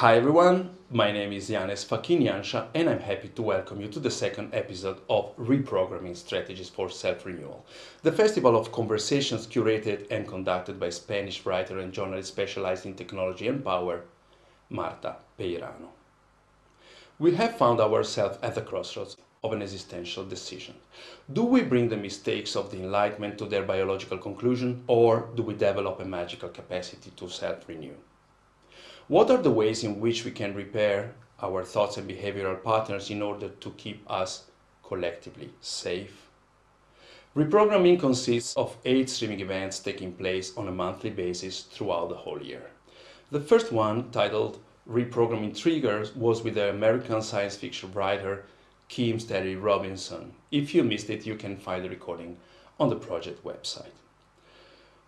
Hi everyone, my name is Yanes Fakiniancha and I'm happy to welcome you to the second episode of Reprogramming Strategies for Self-Renewal, the festival of conversations curated and conducted by Spanish writer and journalist specialized in technology and power, Marta Peirano. We have found ourselves at the crossroads of an existential decision. Do we bring the mistakes of the Enlightenment to their biological conclusion, or do we develop a magical capacity to self-renew? What are the ways in which we can repair our thoughts and behavioral patterns in order to keep us collectively safe? Reprogramming consists of 8 streaming events taking place on a monthly basis throughout the whole year. The first one, titled Reprogramming Triggers, was with the American science fiction writer Kim Stanley Robinson. If you missed it, you can find the recording on the project website.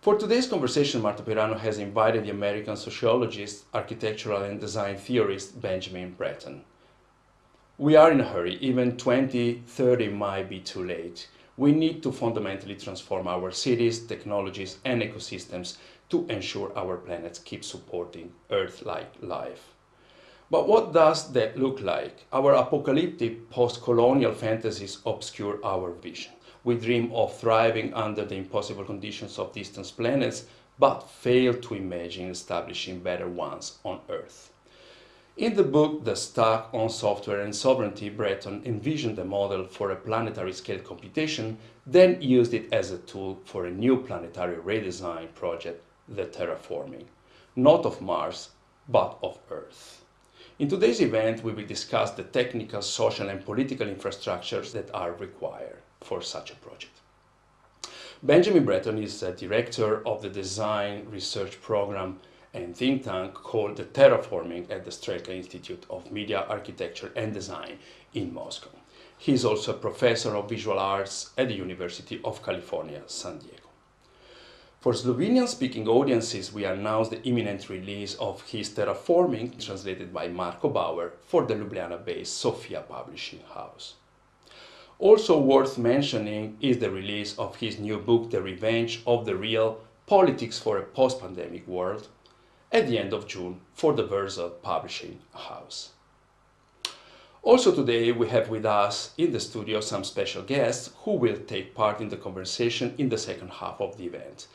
For today's conversation, Marta Peirano has invited the American sociologist, architectural and design theorist, Benjamin Bratton. We are in a hurry, even 2030 might be too late. We need to fundamentally transform our cities, technologies and ecosystems to ensure our planet keeps supporting Earth-like life. But what does that look like? Our apocalyptic post-colonial fantasies obscure our vision. We dream of thriving under the impossible conditions of distant planets, but fail to imagine establishing better ones on Earth. In the book The Stack on Software and Sovereignty, Bratton envisioned a model for a planetary scale computation, then used it as a tool for a new planetary redesign project, the terraforming, not of Mars, but of Earth. In today's event, we will discuss the technical, social and political infrastructures that are required for such a project. Benjamin Bratton is a director of the design research program and think tank called the Terraforming at the Strelka Institute of Media, Architecture and Design in Moscow. He is also a professor of visual arts at the University of California, San Diego. For Slovenian-speaking audiences, we announce the imminent release of his Terraforming, translated by Marko Bauer, for the Ljubljana-based Sofia Publishing House. Also worth mentioning is the release of his new book, The Revenge of the Real, Politics for a Post-Pandemic World, at the end of June for the Verso Publishing House. Also today, we have with us in the studio some special guests who will take part in the conversation in the second half of the event.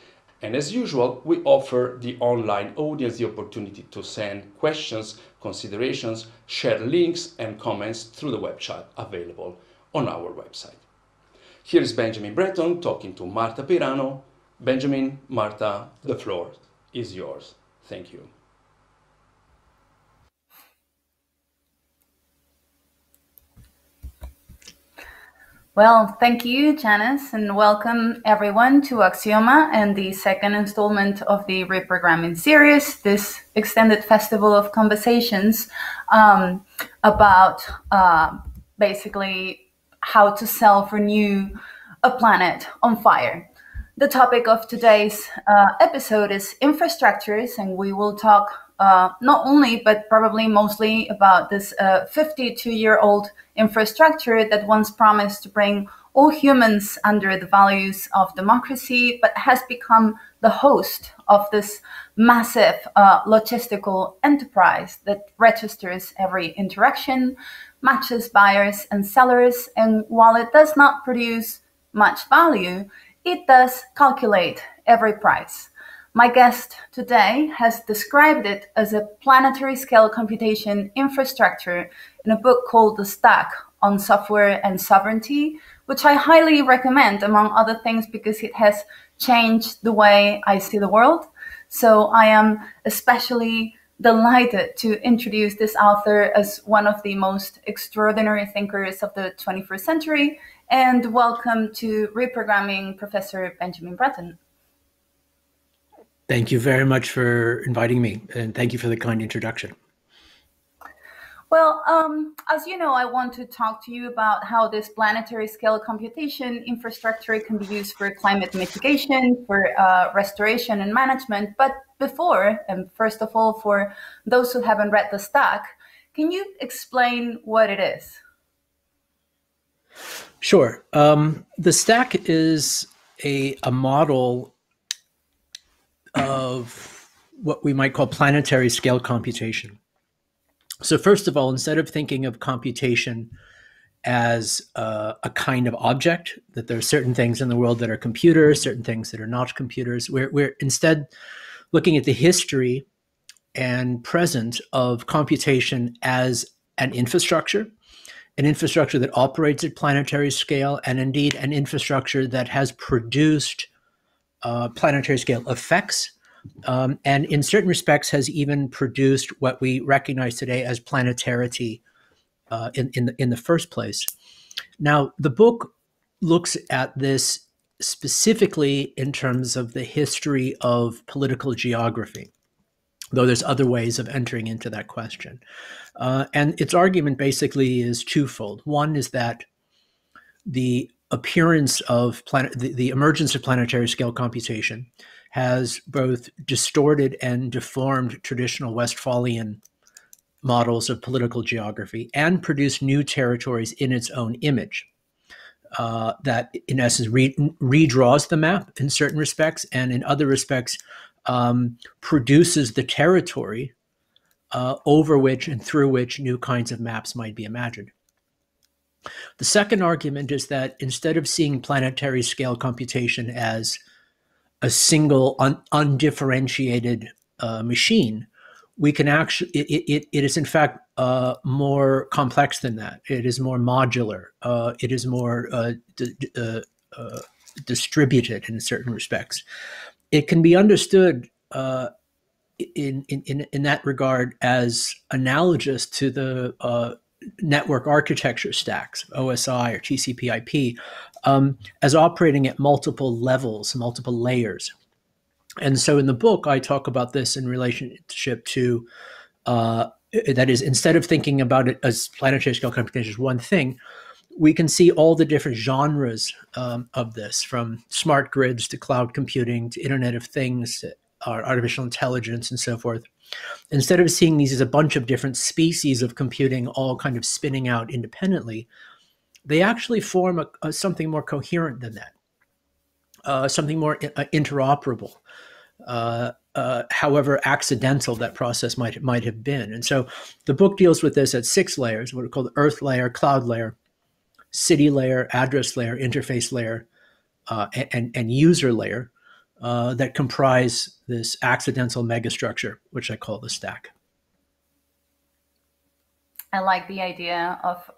And as usual, we offer the online audience the opportunity to send questions, considerations, share links and comments through the web chat available on our website. Here is Benjamin Bratton talking to Marta Peirano. Benjamin, Marta, the floor is yours. Thank you. Well, thank you, Yanes, and welcome everyone to Aksioma and the second installment of the Reprogramming series, this extended festival of conversations about basically how to self-renew a planet on fire. The topic of today's episode is infrastructures, and we will talk not only, but probably mostly about this 52-year-old infrastructure that once promised to bring all humans under the values of democracy, but has become the host of this massive logistical enterprise that registers every interaction, matches buyers and sellers, and while it does not produce much value, it does calculate every price. My guest today has described it as a planetary scale computation infrastructure in a book called The Stack on Software and Sovereignty, which I highly recommend, among other things, because it has changed the way I see the world. So I am especially delighted to introduce this author as one of the most extraordinary thinkers of the 21st century, and welcome to Reprogramming, Professor Benjamin Bratton. Thank you very much for inviting me, and thank you for the kind introduction. Well, as you know, I want to talk to you about how this planetary scale computation infrastructure can be used for climate mitigation, for restoration and management. But before, and first of all, for those who haven't read The Stack, can you explain what it is? Sure. The Stack is a model of what we might call planetary scale computation. So first of all, instead of thinking of computation as a kind of object, that there are certain things in the world that are computers, certain things that are not computers, we're instead looking at the history and present of computation as an infrastructure that operates at planetary scale, and indeed an infrastructure that has produced planetary scale effects, and in certain respects has even produced what we recognize today as planetarity in the first place. Now, the book looks at this specifically in terms of the history of political geography, though there's other ways of entering into that question. And its argument basically is twofold. One is that the appearance of the emergence of planetary scale computation has both distorted and deformed traditional Westphalian models of political geography and produced new territories in its own image that in essence redraws the map in certain respects, and in other respects produces the territory over which and through which new kinds of maps might be imagined. The second argument is that instead of seeing planetary scale computation as a single undifferentiated machine, we can actually, it is in fact more complex than that. It is more modular. It is more distributed in certain respects. It can be understood in that regard as analogous to the network architecture stacks, OSI or TCP/IP, as operating at multiple levels, multiple layers. And so in the book, I talk about this in relationship to, that is, instead of thinking about it as planetary scale computation is one thing, we can see all the different genres of this, from smart grids to cloud computing to Internet of Things, to artificial intelligence and so forth. Instead of seeing these as a bunch of different species of computing all kind of spinning out independently, they actually form something more coherent than that, something more interoperable, however accidental that process might have been. And so the book deals with this at 6 layers, what are called earth layer, cloud layer, city layer, address layer, interface layer, and user layer, that comprise this accidental megastructure, which I call the stack. I like the idea of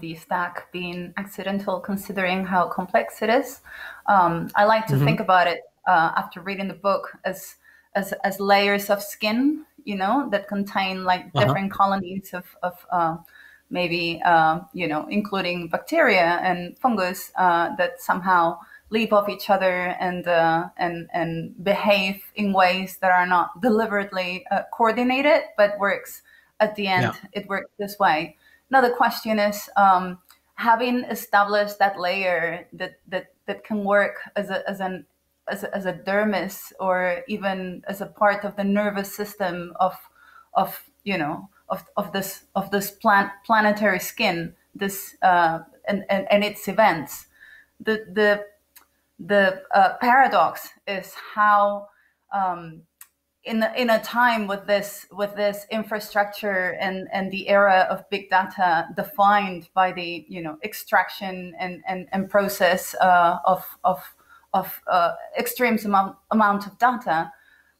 the stack being accidental, considering how complex it is. I like to think about it after reading the book as layers of skin, you know, that contain like different colonies of maybe, you know, including bacteria and fungus that somehow leap off each other and behave in ways that are not deliberately coordinated, but works at the end. Yeah. It works this way. Now the question is, having established that layer that can work as a dermis or even as a part of the nervous system of this planetary skin, this and its events, the paradox is how in a time with this infrastructure and the era of big data defined by the, you know, extraction and process of extreme amount of data,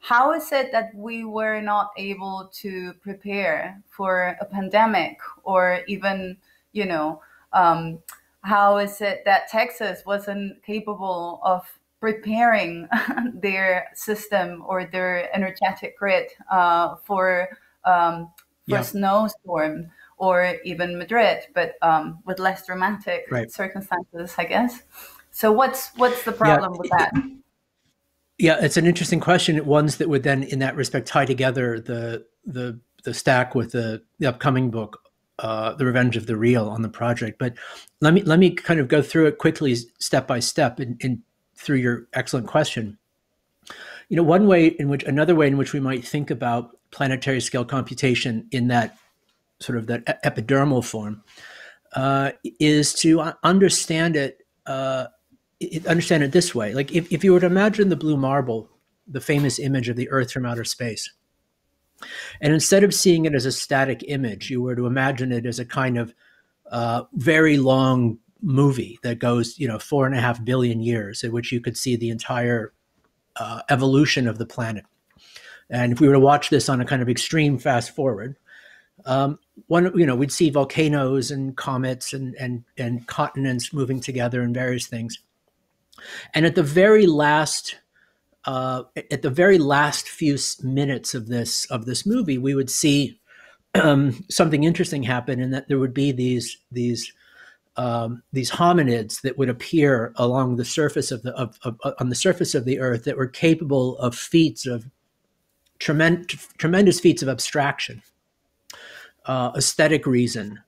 how is it that we were not able to prepare for a pandemic, or even, you know, how is it that Texas wasn't capable of preparing their system or their energetic grid for a snowstorm, or even Madrid, but with less dramatic circumstances, I guess? So what's the problem with that? Yeah, it's an interesting question. Ones that would then, in that respect, tie together the stack with the upcoming book, The Revenge of the Real, on the project. But let me kind of go through it quickly, step by step, in through your excellent question. You know, another way in which we might think about planetary scale computation in that sort of that epidermal form is to understand it this way. Like if you were to imagine the blue marble, the famous image of the Earth from outer space, and instead of seeing it as a static image, you were to imagine it as a kind of very long movie that goes, you know, 4.5 billion years, in which you could see the entire evolution of the planet. And if we were to watch this on a kind of extreme fast forward, we'd see volcanoes and comets and continents moving together and various things. And at the very last few minutes of this movie, we would see something interesting happen, in that there would be these hominids that would appear along the surface on the surface of the Earth, that were capable of feats of tremendous feats of abstraction, aesthetic reason,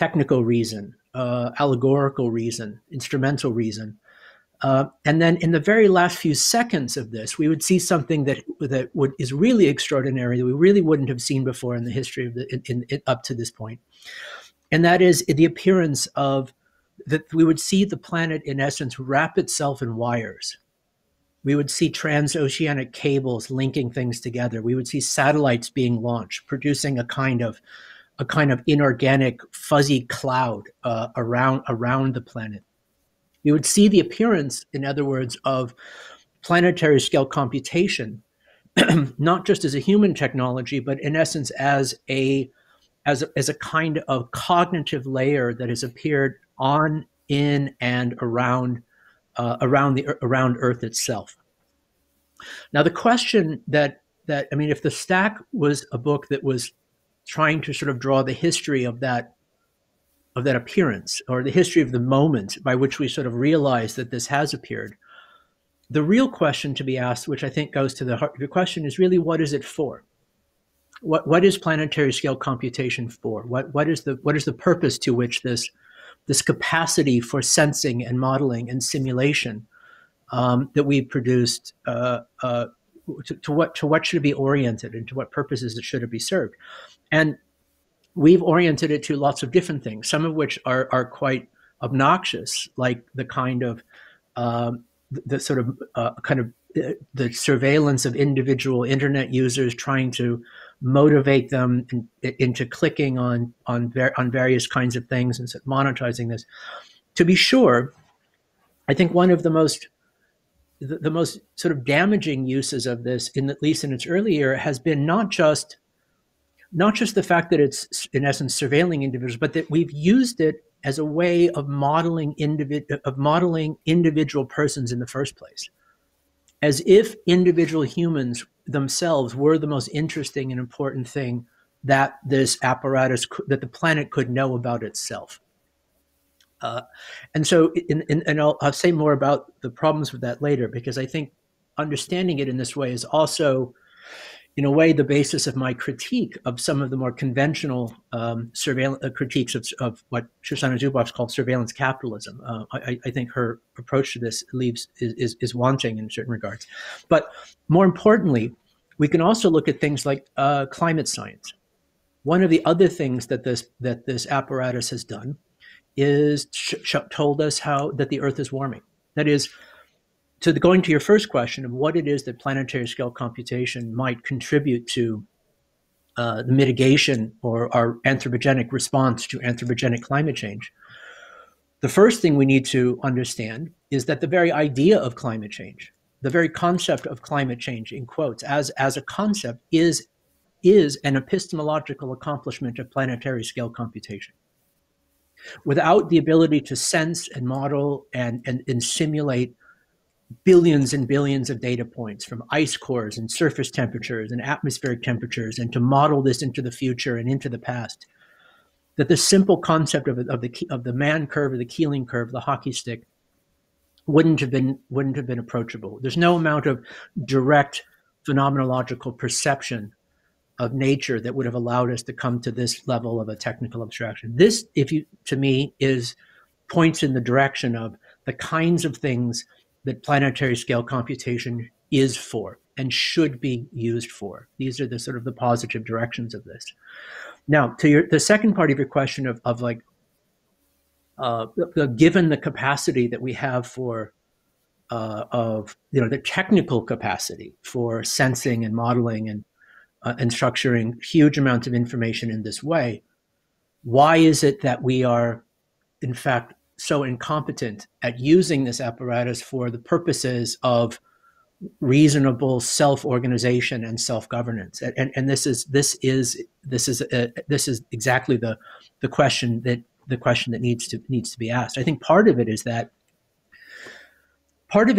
technical reason, allegorical reason, instrumental reason. And then in the very last few seconds of this, we would see something that is really extraordinary, that we really wouldn't have seen before in the history of up to this point. And that is the appearance that we would see the planet, in essence, wrap itself in wires. We would see transoceanic cables linking things together. We would see satellites being launched, producing a kind of inorganic fuzzy cloud around the planet. You would see the appearance, in other words, of planetary scale computation, not just as a human technology, but in essence as a kind of cognitive layer that has appeared on, in, and around around Earth itself. Now, the question that I mean, if The Stack was a book that was trying to sort of draw the history of that appearance, or the history of the moment by which we sort of realize that this has appeared, the real question to be asked, which I think goes to the heart of your question, is really, what is it for? What is planetary scale computation for? What is the purpose to which this capacity for sensing and modeling and simulation that we produced, to what should it be oriented, and to what purposes it should it be served? And we've oriented it to lots of different things, some of which are quite obnoxious, like the kind of the surveillance of individual internet users, trying to motivate them into clicking on various kinds of things and monetizing this. To be sure, I think one of the most sort of damaging uses of this, in at least in its early era, has been not just the fact that it's in essence surveilling individuals, but that we've used it as a way of modeling individual persons in the first place, as if individual humans themselves were the most interesting and important thing that this apparatus, that the planet could know about itself. And so, and I'll say more about the problems with that later, because I think understanding it in this way is also, in a way, the basis of my critique of some of the more conventional surveillance critiques of what Shoshana Zuboff called surveillance capitalism. I think her approach to this is wanting in certain regards. But more importantly, we can also look at things like climate science. One of the other things that this apparatus has done is told us that the Earth is warming. That is, so going to your first question of what it is that planetary scale computation might contribute to the mitigation or our anthropogenic response to anthropogenic climate change, the first thing we need to understand is that the very idea of climate change, the very concept of climate change, in quotes, as a concept, is an epistemological accomplishment of planetary scale computation. Without the ability to sense and model and simulate billions and billions of data points from ice cores and surface temperatures and atmospheric temperatures, and to model this into the future and into the past, that the simple concept of the Mann curve, or the Keeling curve, the hockey stick, wouldn't have been approachable. There's no amount of direct phenomenological perception of nature that would have allowed us to come to this level of a technical abstraction. This, to me, points in the direction of the kinds of things that planetary scale computation is for and should be used for. These are the sort of the positive directions of this. Now, to the second part of your question given the capacity that we have for the technical capacity for sensing and modeling and structuring huge amounts of information in this way, why is it that we are, in fact, so incompetent at using this apparatus for the purposes of reasonable self-organization and self-governance? And this is exactly the question that needs to be asked. I think part of it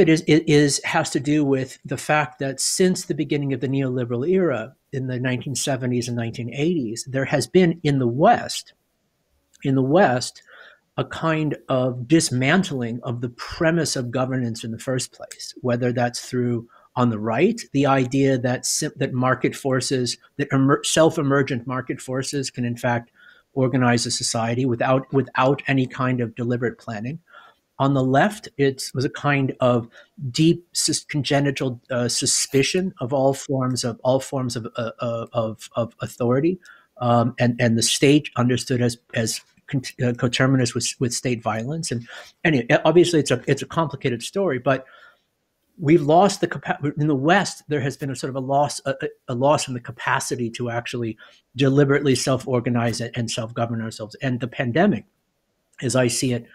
has to do with the fact that since the beginning of the neoliberal era in the 1970s and 1980s, there has been in the West, a kind of dismantling of the premise of governance in the first place, whether that's through, on the right, the idea that market forces, self-emergent market forces, can in fact organize a society without any kind of deliberate planning. On the left, it was a kind of deep congenital suspicion of all forms of authority, and the state understood as coterminous with state violence, and obviously it's a complicated story. But we've lost the capacity in the West. There has been a sort of a loss in the capacity to actually deliberately self-organize and self-govern ourselves. And the pandemic, as I see it,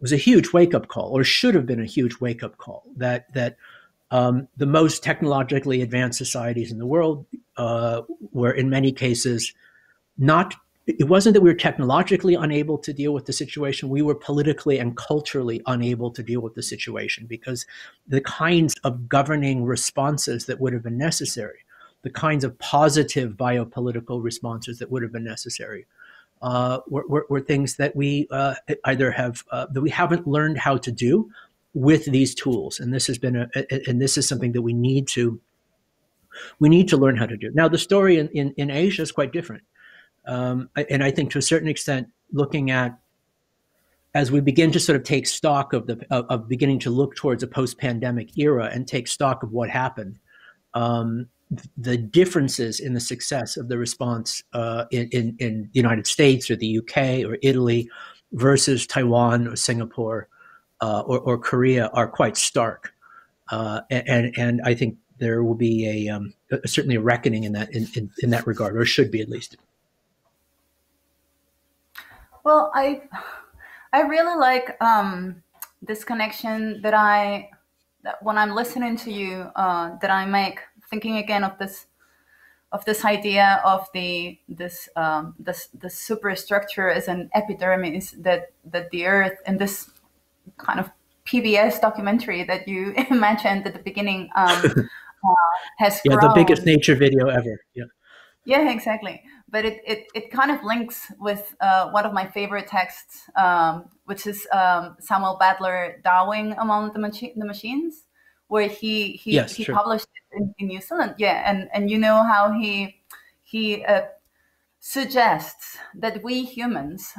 was a huge wake-up call, or should have been a huge wake-up call, that the most technologically advanced societies in the world were in many cases not. It wasn't that we were technologically unable to deal with the situation. We were politically and culturally unable to deal with the situation, because the kinds of governing responses that would have been necessary, the kinds of positive biopolitical responses that would have been necessary, were things that we either have that we haven't learned how to do with these tools. And this has been and this is something that we need to learn how to do. Now, the story in Asia is quite different. And I think, to a certain extent, looking at, as we begin to sort of take stock of beginning to look towards a post-pandemic era and take stock of what happened, the differences in the success of the response in the United States or the UK or Italy versus Taiwan or Singapore or Korea are quite stark. And I think there will be certainly a reckoning in that in that regard, or should be at least. Well, I really like this connection that when I'm listening to you, that I make, thinking again of this idea of the superstructure as an epidermis that the Earth, and this kind of PBS documentary that you mentioned at the beginning has grown. The biggest nature video ever. Yeah, exactly. But it kind of links with one of my favorite texts, which is Samuel Butler, Darwin Among the Machines, where he sure. published it in New Zealand. Yeah, and you know how he suggests that we humans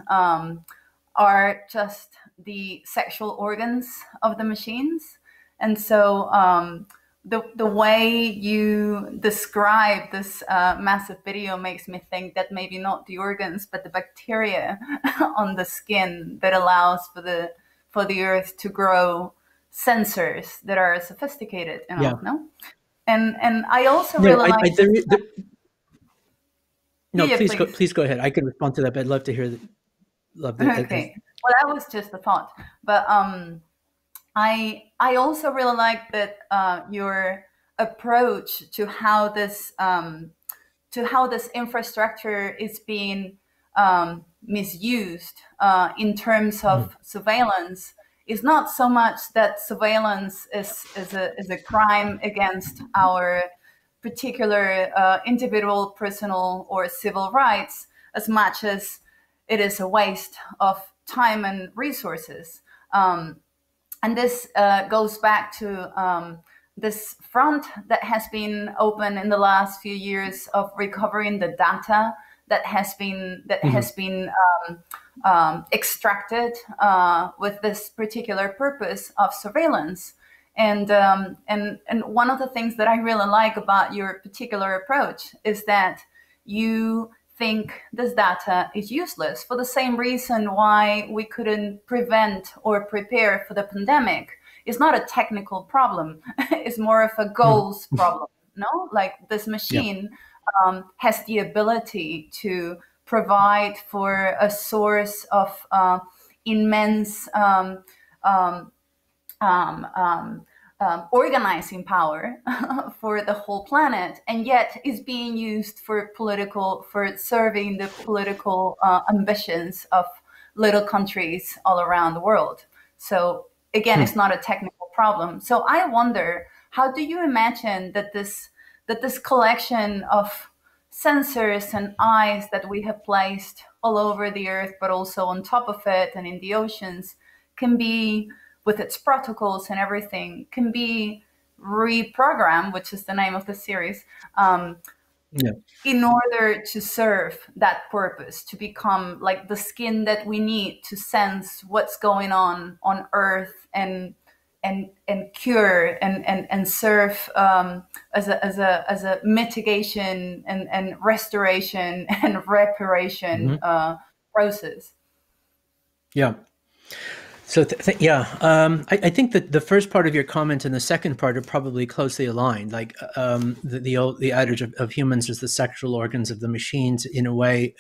are just the sexual organs of the machines, and so. The way you describe this massive video makes me think that maybe not the organs, but the bacteria on the skin that allows for the Earth to grow sensors that are sophisticated enough. Yeah. No? And I also realized. Please go ahead. I can respond to that, but I'd love to hear that. Okay. Well, that was just a thought, but. I also really like that your approach to how this infrastructure is being misused in terms of surveillance. Is not so much that surveillance is a crime against our particular individual, personal, or civil rights, as much as it is a waste of time and resources. And this goes back to this front that has been open in the last few years of recovering the data that has been extracted with this particular purpose of surveillance. And one of the things that I really like about your particular approach is that you think this data is useless, for the same reason why we couldn't prevent or prepare for the pandemic. It's not a technical problem. It's more of a goals problem, no? Like this machine has the ability to provide for a source of immense organizing power for the whole planet, and yet is being used for serving the political ambitions of little countries all around the world. So again, it's not a technical problem. So I wonder, how do you imagine that this collection of sensors and eyes that we have placed all over the Earth, but also on top of it and in the oceans, can be, with its protocols and everything, can be reprogrammed, which is the name of the series, in order to serve that purpose, to become like the skin that we need to sense what's going on Earth and cure and serve as a mitigation and restoration and reparation process. Yeah. So I think that the first part of your comment and the second part are probably closely aligned. Like the adage of humans as the sexual organs of the machines, in a way,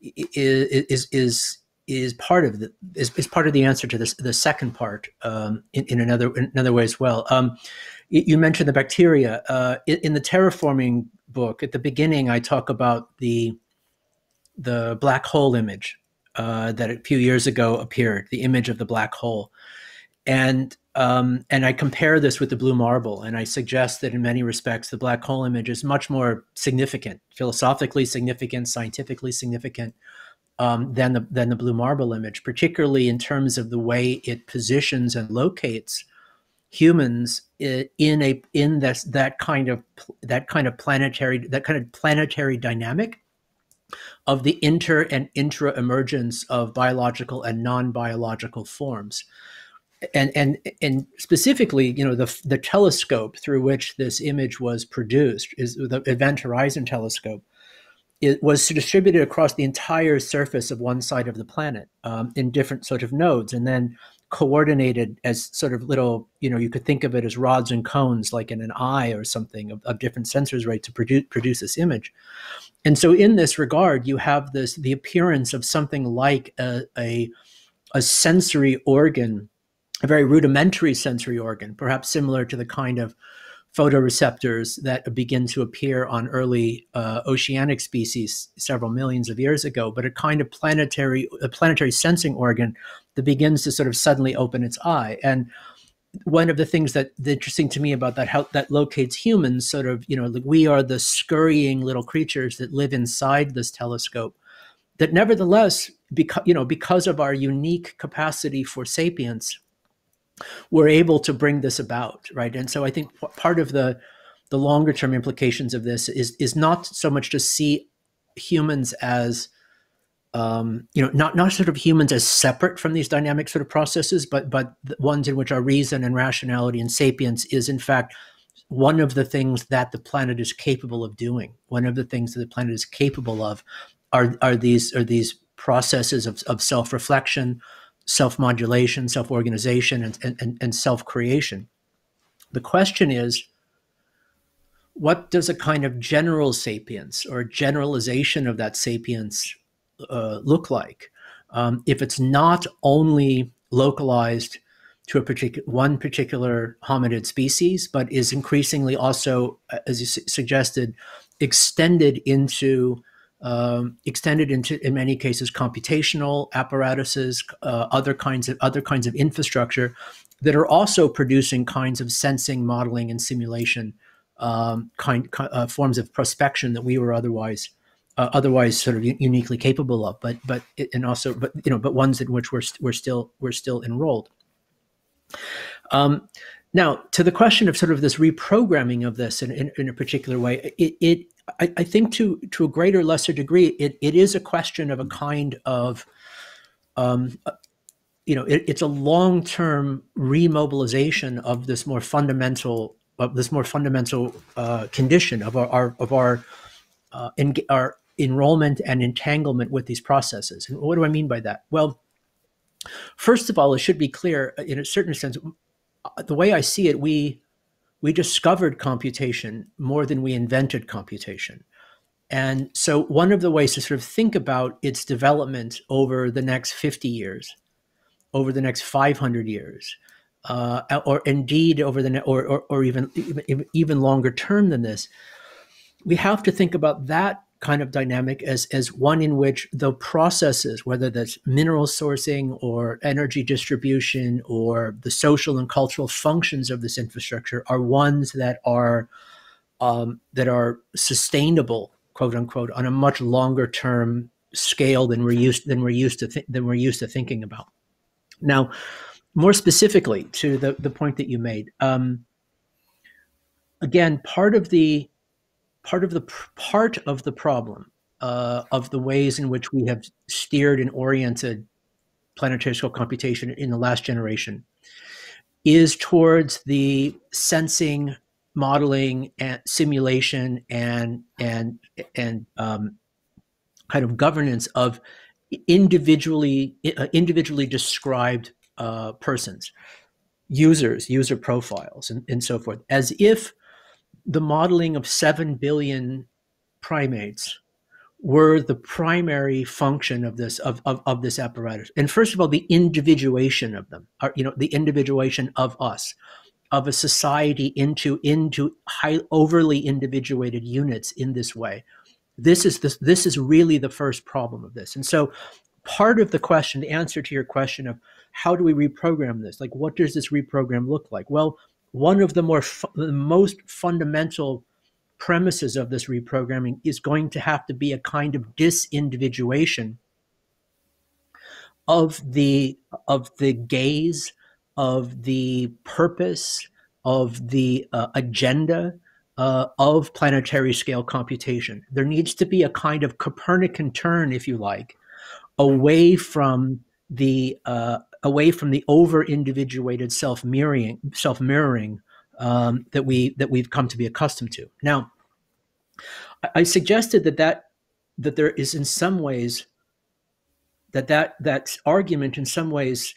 is part of the is part of the answer to this, the second part, in another way as well. You mentioned the bacteria in the terraforming book. At the beginning, I talk about the black hole image. That a few years ago appeared, the image of the black hole. And I compare this with the blue marble, and I suggest that in many respects, the black hole image is much more significant, philosophically significant, scientifically significant, than the blue marble image, particularly in terms of the way it positions and locates humans in that kind of planetary dynamic of the inter and intra-emergence of biological and non-biological forms, and specifically, you know, the telescope through which this image was produced is the Event Horizon Telescope. It was distributed across the entire surface of one side of the planet in different sort of nodes, and then coordinated as sort of little, you know, you could think of it as rods and cones, like in an eye or something, of different sensors, right, to produce this image. And so in this regard, you have the appearance of something like a sensory organ, a very rudimentary sensory organ, perhaps similar to the kind of photoreceptors that begin to appear on early oceanic species several millions of years ago, but a kind of planetary sensing organ that begins to sort of suddenly open its eye. And one of the things that's interesting to me about that, how that locates humans, sort of, you know, like we are the scurrying little creatures that live inside this telescope, that nevertheless, because of our unique capacity for sapience, we're able to bring this about, right? And so I think part of the longer term implications of this is not so much to see humans as, not sort of humans as separate from these dynamic sort of processes, but ones in which our reason and rationality and sapience is in fact one of the things that the planet is capable of doing. One of the things that the planet is capable of are these processes of self-reflection, self-modulation, self-organization, and self-creation. The question is, what does a kind of general sapience or generalization of that sapience look like if it's not only localized to one particular hominid species, but is increasingly also, as you suggested, extended into, in many cases, computational apparatuses, other kinds of infrastructure that are also producing kinds of sensing, modeling, and simulation forms of prospection that we were otherwise sort of uniquely capable of, but ones in which we're still enrolled. Now, to the question of sort of this reprogramming of this in a particular way, I think to a greater or lesser degree, it is a question of a kind of, it's a long-term remobilization of this more fundamental condition of our enrollment and entanglement with these processes. And what do I mean by that? Well, first of all, it should be clear in a certain sense, the way I see it, we discovered computation more than we invented computation. And so one of the ways to sort of think about its development over the next 50 years, over the next 500 years, or indeed over the even longer term than this, we have to think about that kind of dynamic as one in which the processes, whether that's mineral sourcing or energy distribution or the social and cultural functions of this infrastructure, are ones that are sustainable, quote unquote, on a much longer term scale than we're used to thinking about. Now, more specifically to the point that you made, again, part of the problem of the ways in which we have steered and oriented planetary scale computation in the last generation is towards the sensing, modeling, and simulation, and kind of governance of individually described persons, users, user profiles, and so forth, as if the modeling of 7 billion primates were the primary function of this of this apparatus. And first of all, the individuation of them, or, you know, the individuation of us, of a society into high, overly individuated units in this way. This is really the first problem of this. And so part of the question, the answer to your question of how do we reprogram this? Like, what does this reprogram look like? Well, one of the most fundamental premises of this reprogramming is going to have to be a kind of disindividuation of the gaze, of the purpose, of the agenda of planetary scale computation. There needs to be a kind of Copernican turn, if you like, away from the over-individuated self-mirroring that we've come to be accustomed to. Now, I suggested that there is in some ways that argument in some ways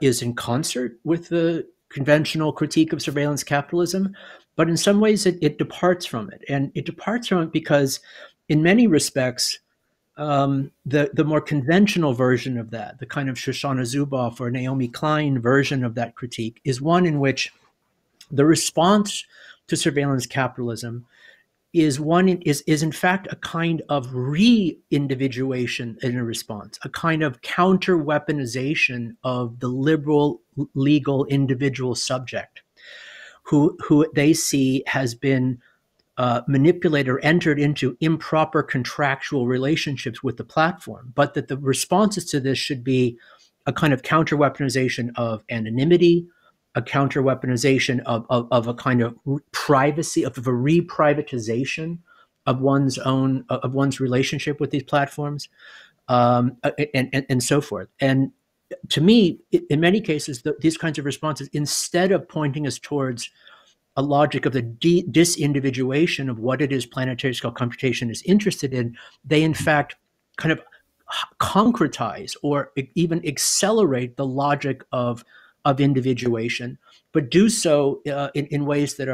is in concert with the conventional critique of surveillance capitalism, but in some ways it departs from it, and it departs from it because, in many respects, the more conventional version of that, the kind of Shoshana Zuboff or Naomi Klein version of that critique, is one in which the response to surveillance capitalism is in fact a kind of re-individuation in a response, a kind of counter-weaponization of the liberal legal individual subject who they see has been manipulated or entered into improper contractual relationships with the platform, but that the responses to this should be a kind of counter-weaponization of anonymity, a counter-weaponization of a kind of privacy, of a re-privatization of one's own, of one's relationship with these platforms, and so forth. And to me, in many cases, these kinds of responses, instead of pointing us towards a logic of the disindividuation of what it is planetary scale computation is interested in, they in fact kind of concretize or even accelerate the logic of individuation, but do so in ways that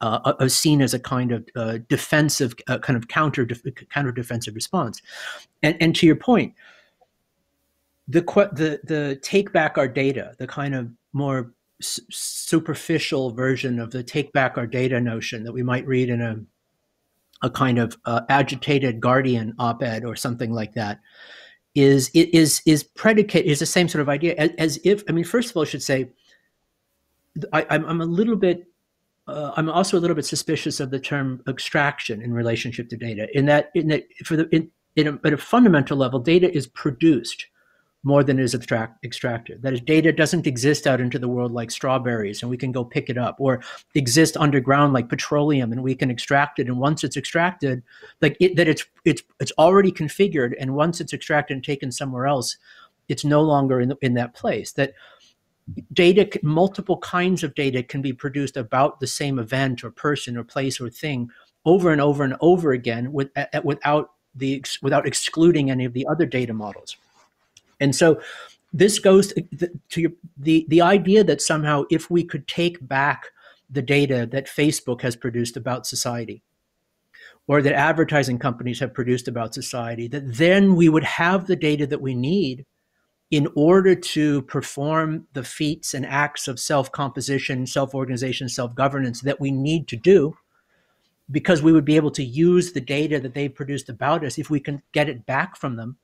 are seen as a kind of defensive, kind of counter defensive response. And to your point, the take back our data, the kind of more superficial version of the take back our data notion that we might read in a kind of agitated Guardian op-ed or something like that, is the same sort of idea as if, I mean, first of all, I should say, I'm also a little bit suspicious of the term extraction in relationship to data, at a fundamental level, data is produced more than is extracted. That is, data doesn't exist out into the world like strawberries and we can go pick it up, or exist underground like petroleum and we can extract it. And once it's extracted, it's already configured. And once it's extracted and taken somewhere else, it's no longer in that place. That data, multiple kinds of data can be produced about the same event or person or place or thing over and over and over again without excluding any of the other data models. And so this goes to the idea that somehow if we could take back the data that Facebook has produced about society, or that advertising companies have produced about society, that then we would have the data that we need in order to perform the feats and acts of self-composition, self-organization, self-governance that we need to do, because we would be able to use the data that they produced about us if we can get it back from them.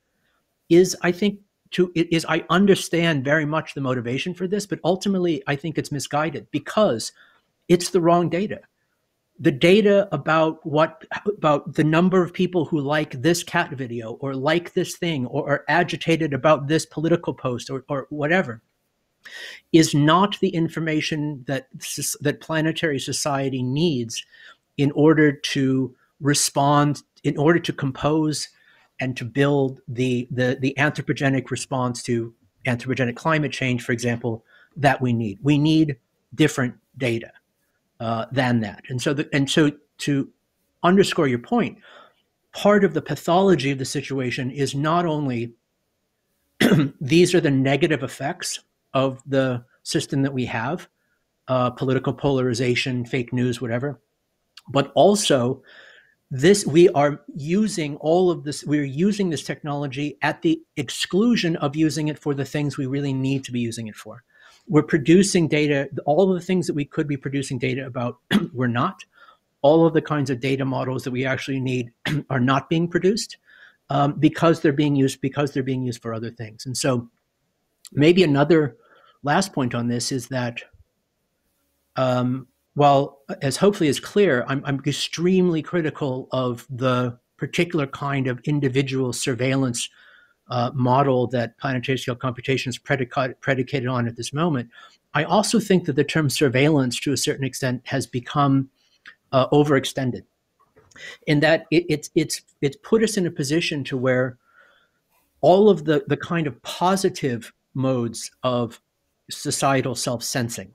I understand very much the motivation for this, but ultimately I think it's misguided because it's the wrong data. The data about the number of people who like this cat video or like this thing or are agitated about this political post or whatever is not the information that planetary society needs in order to respond, in order to compose and to build the anthropogenic response to anthropogenic climate change, for example, that we need. We need different data than that. And so to underscore your point, part of the pathology of the situation is not only these are the negative effects of the system that we have, political polarization, fake news, whatever, but also this, we are using all of this, we're using this technology at the exclusion of using it for the things we really need to be using it for. We're producing data, all of the things that we could be producing data about, we're not. All of the kinds of data models that we actually need are not being produced because they're being used for other things. And so maybe another last point on this is that while as hopefully is clear, I'm extremely critical of the particular kind of individual surveillance model that planetary scale computation is predicated on at this moment. I also think that the term surveillance to a certain extent has become overextended, in that it's put us in a position to where all of the kind of positive modes of societal self-sensing,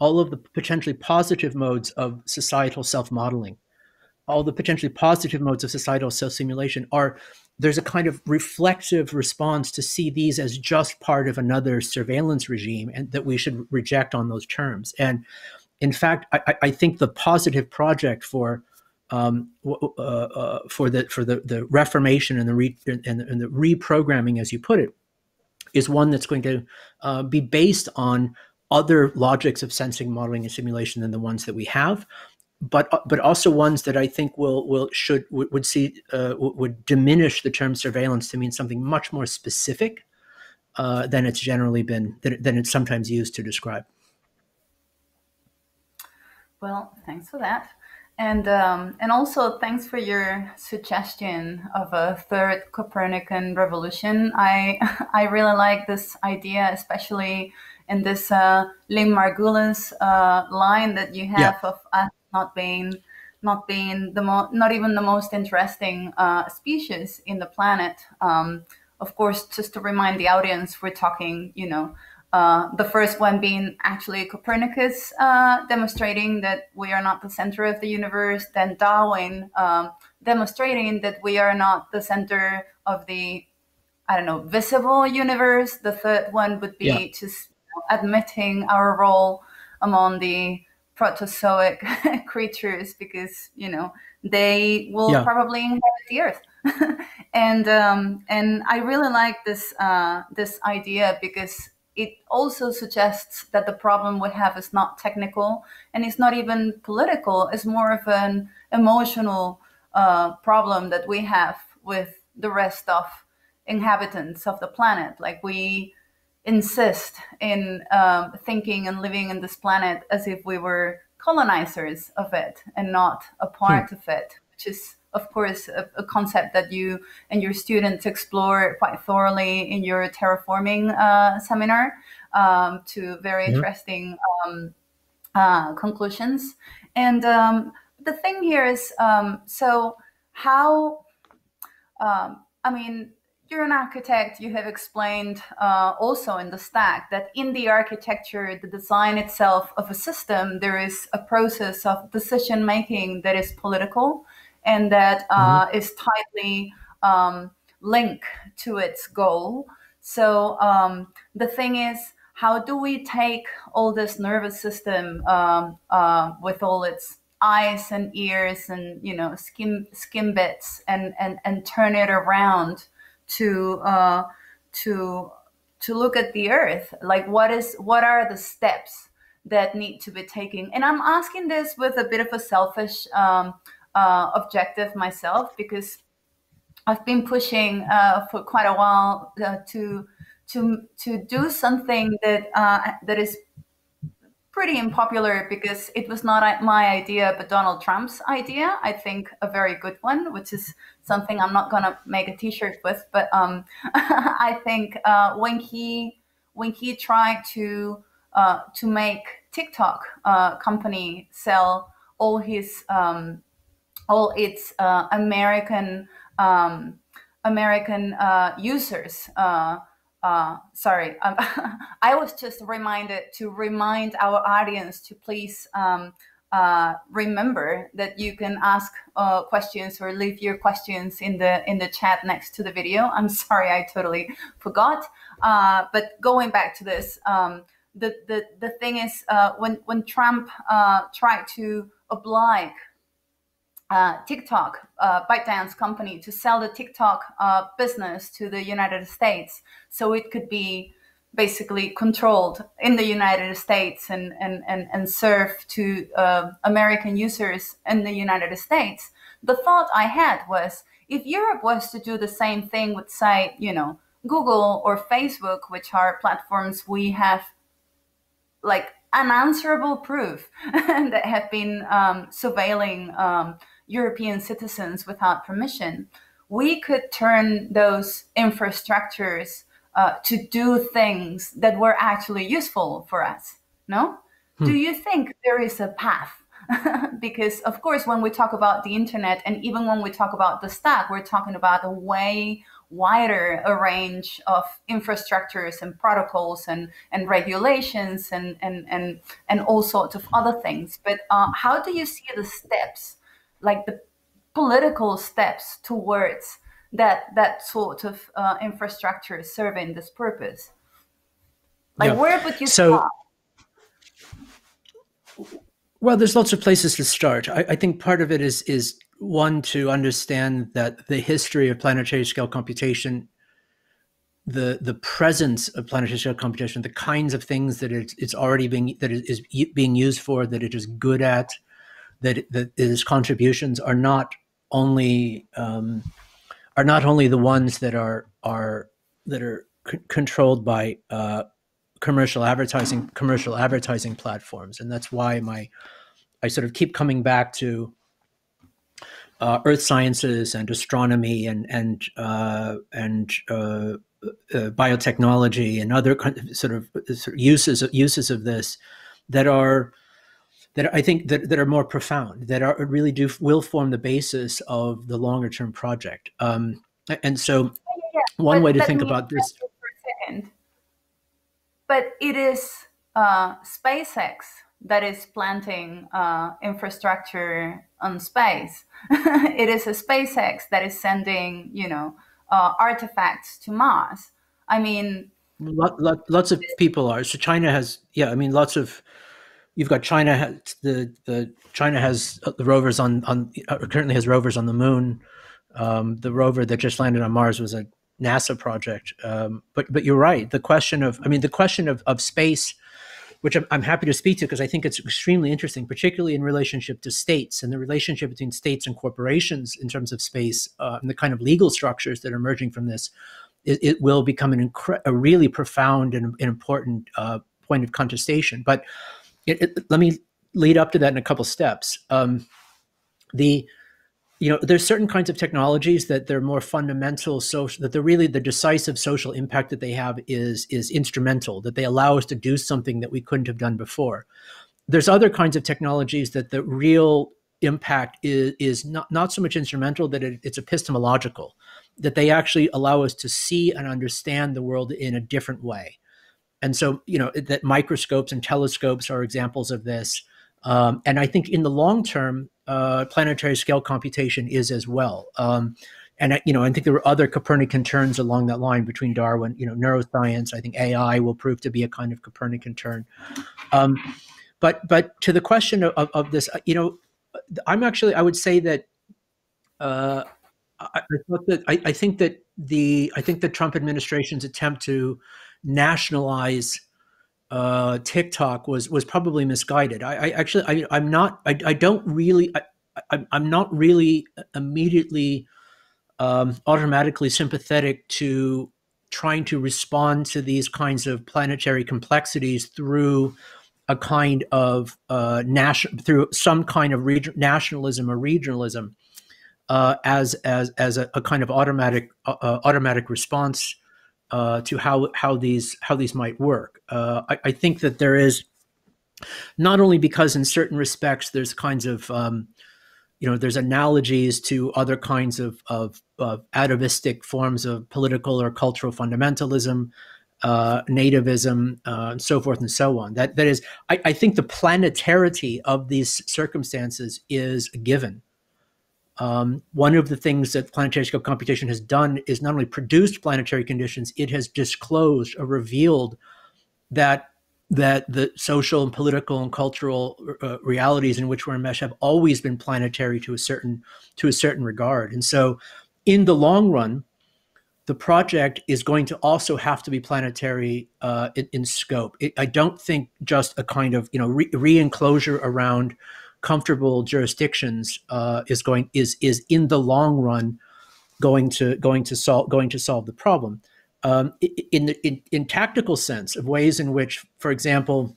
all of the potentially positive modes of societal self-modeling, all the potentially positive modes of societal self-simulation are, there's a kind of reflexive response to see these as just part of another surveillance regime, and that we should reject on those terms. And in fact, I think the positive project for the reformation and the reprogramming, as you put it, is one that's going to be based on other logics of sensing, modeling, and simulation than the ones that we have, but also ones that I think would diminish the term surveillance to mean something much more specific than it's generally been, than it's sometimes used to describe. Well, thanks for that. And also thanks for your suggestion of a third Copernican revolution. I really like this idea, especially in this Lynn Margulis line that you have, yeah, of us not being not even the most interesting species in the planet. Of course, just to remind the audience, we're talking, you know, the first one being actually Copernicus, demonstrating that we are not the center of the universe, then Darwin, demonstrating that we are not the center of the, I don't know, visible universe. The third one would be, yeah, just admitting our role among the protozoic creatures, because, you know, they will, yeah, probably inhabit the earth. And I really like this, this idea, because it also suggests that the problem we have is not technical and it's not even political. It's more of an emotional problem that we have with the rest of inhabitants of the planet. Like, we insist in thinking and living in this planet as if we were colonizers of it and not a part of it, which is, of course, a concept that you and your students explore quite thoroughly in your terraforming seminar, to very, yeah, interesting conclusions. And the thing here is, so how, I mean, you're an architect, you have explained also in The Stack that in the architecture, the design itself of a system, there is a process of decision-making that is political, and that is tightly linked to its goal. So the thing is, how do we take all this nervous system with all its eyes and ears and, you know, skin bits, and turn it around to look at the earth? Like, what are the steps that need to be taken? And I'm asking this with a bit of a selfish objective myself, because I've been pushing for quite a while to do something that that is pretty unpopular, because it was not my idea but Donald Trump's idea. I think a very good one, which is something I'm not gonna make a t-shirt with, but I think when he tried to make TikTok company sell all his all its American users. Sorry, I was just reminded to remind our audience to please remember that you can ask questions or leave your questions in the chat next to the video. I'm sorry, I totally forgot. But going back to this, the thing is, when Trump tried to oblige TikTok, ByteDance company, to sell the TikTok business to the United States, so it could be basically controlled in the United States and serve to American users in the United States. The thought I had was, if Europe was to do the same thing with, say, you know, Google or Facebook, which are platforms we have like unanswerable proof that have been surveilling European citizens without permission, we could turn those infrastructures to do things that were actually useful for us, no? Do you think there is a path? Because of course, when we talk about the internet, and even when we talk about the stack, we're talking about a way wider a range of infrastructures and protocols and regulations and all sorts of other things. But how do you see the steps, like the political steps towards that sort of infrastructure serving this purpose? Like, where would you start? Well, there's lots of places to start. I think part of it is one, to understand that the history of planetary scale computation, the presence of planetary scale computation, the kinds of things that it's already being, that it is being used for, that it is good at, that its contributions are not only the ones that are controlled by commercial advertising platforms. And that's why I sort of keep coming back to earth sciences and astronomy and biotechnology and other kind of sort of uses of this that I think are more profound, that really will form the basis of the longer term project. And so one way to think about this. But it is SpaceX that is planting infrastructure on space. It is a SpaceX that is sending, you know, artifacts to Mars. I mean, lots of people are. So China has, yeah. I mean, lots of. You've got China. China has the rovers currently has rovers on the moon. The rover that just landed on Mars was a NASA project. But you're right. The question of space, which I'm happy to speak to, because I think it's extremely interesting, particularly in relationship to states and the relationship between states and corporations in terms of space, and the kind of legal structures that are emerging from this, it will become a really profound and important point of contestation. But let me lead up to that in a couple steps. There's certain kinds of technologies that they're more fundamental, the decisive social impact that they have is instrumental, that they allow us to do something that we couldn't have done before. There's other kinds of technologies that the real impact is not so much instrumental, that it's epistemological, that they actually allow us to see and understand the world in a different way. And so, you know, that microscopes and telescopes are examples of this. And I think in the long term, planetary scale computation is as well. I think there were other Copernican turns along that line between Darwin, you know, neuroscience. I think AI will prove to be a kind of Copernican turn. But to the question of this, you know, I think the Trump administration's attempt to nationalize TikTok was probably misguided. I'm not really immediately automatically sympathetic to trying to respond to these kinds of planetary complexities through a kind of nationalism or regionalism as a kind of automatic response to how these might work. I think that there is, not only because in certain respects there's kinds of there's analogies to other kinds of atavistic forms of political or cultural fundamentalism, nativism, and so forth and so on. That is, I think the planetarity of these circumstances is a given. One of the things that planetary scope computation has done is not only produced planetary conditions, it has disclosed or revealed that the social and political and cultural realities in which we're enmeshed have always been planetary to a certain regard. And so in the long run, the project is going to also have to be planetary in scope. I don't think just a kind of re-enclosure around comfortable jurisdictions is in the long run going to solve the problem. In tactical sense of ways in which, for example,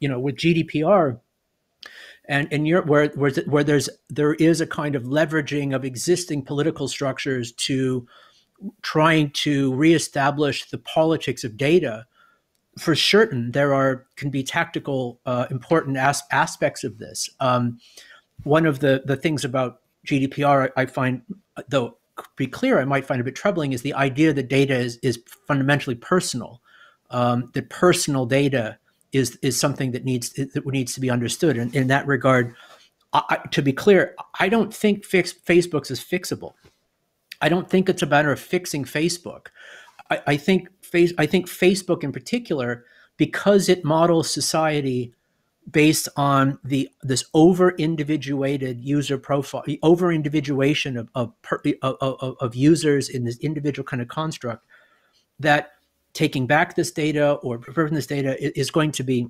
with GDPR and in Europe, where there is a kind of leveraging of existing political structures to trying to reestablish the politics of data, for certain there can be tactical important aspects of this. One of the things about GDPR I find, though, be clear, I might find a bit troubling, is the idea that data is fundamentally personal. That personal data is something that needs to be understood. And in that regard, to be clear, I don't think Facebook's is fixable. I don't think it's a matter of fixing Facebook. I think Facebook in particular, because it models society based on this over-individuated user profile, the over-individuation of users in this individual kind of construct, that taking back this data or preserving this data is going to be,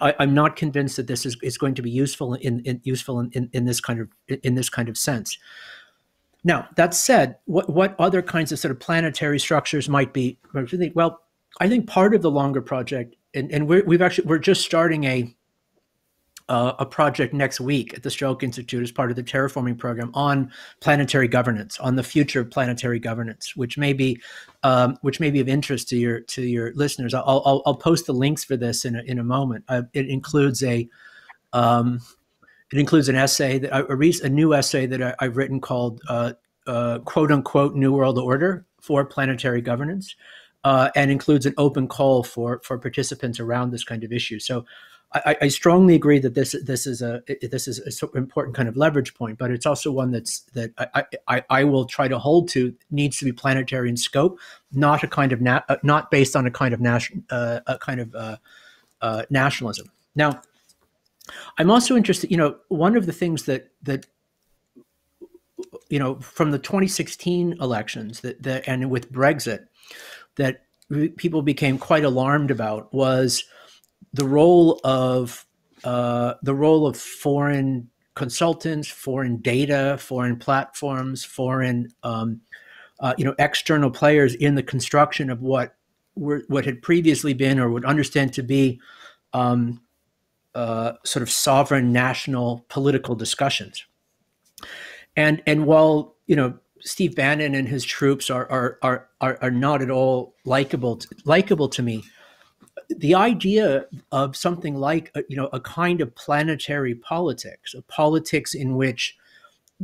I'm not convinced that this is going to be useful in this kind of sense. Now, that said, what other kinds of sort of planetary structures might be? Well, I think part of the longer project, and we're just starting a project next week at the Strelka Institute as part of the terraforming program on planetary governance, on the future of planetary governance, which may be of interest to your listeners. I'll post the links for this in a moment. It includes an essay that a new essay that I've written called "Quote Unquote New World Order for Planetary Governance," and includes an open call for participants around this kind of issue. So I strongly agree that this is a sort of important kind of leverage point, but it's also one that I will try to hold to, needs to be planetary in scope, not a kind of not based on a kind of nationalism. Now, I'm also interested, one of the things that from the 2016 elections and with Brexit that people became quite alarmed about was the role of foreign consultants, foreign data, foreign platforms, foreign external players in the construction of what had previously been or would understand to be sort of sovereign national political discussions. And while Steve Bannon and his troops are not at all likable to me, the idea of something like a kind of planetary politics, a politics in which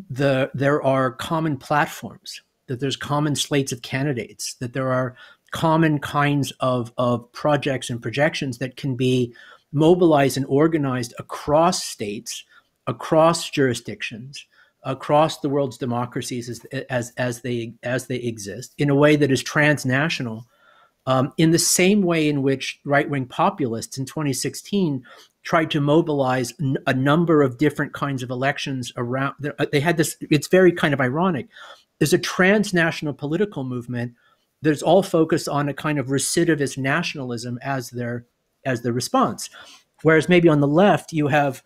there are common platforms, that there's common slates of candidates, that there are common kinds of projects and projections that can be mobilized and organized across states, across jurisdictions, across the world's democracies as they exist, in a way that is transnational, in the same way in which right-wing populists in 2016 tried to mobilize a number of different kinds of elections around. They had this, it's very kind of ironic. There's a transnational political movement that's all focused on a kind of recidivist nationalism as the response. Whereas maybe on the left, you have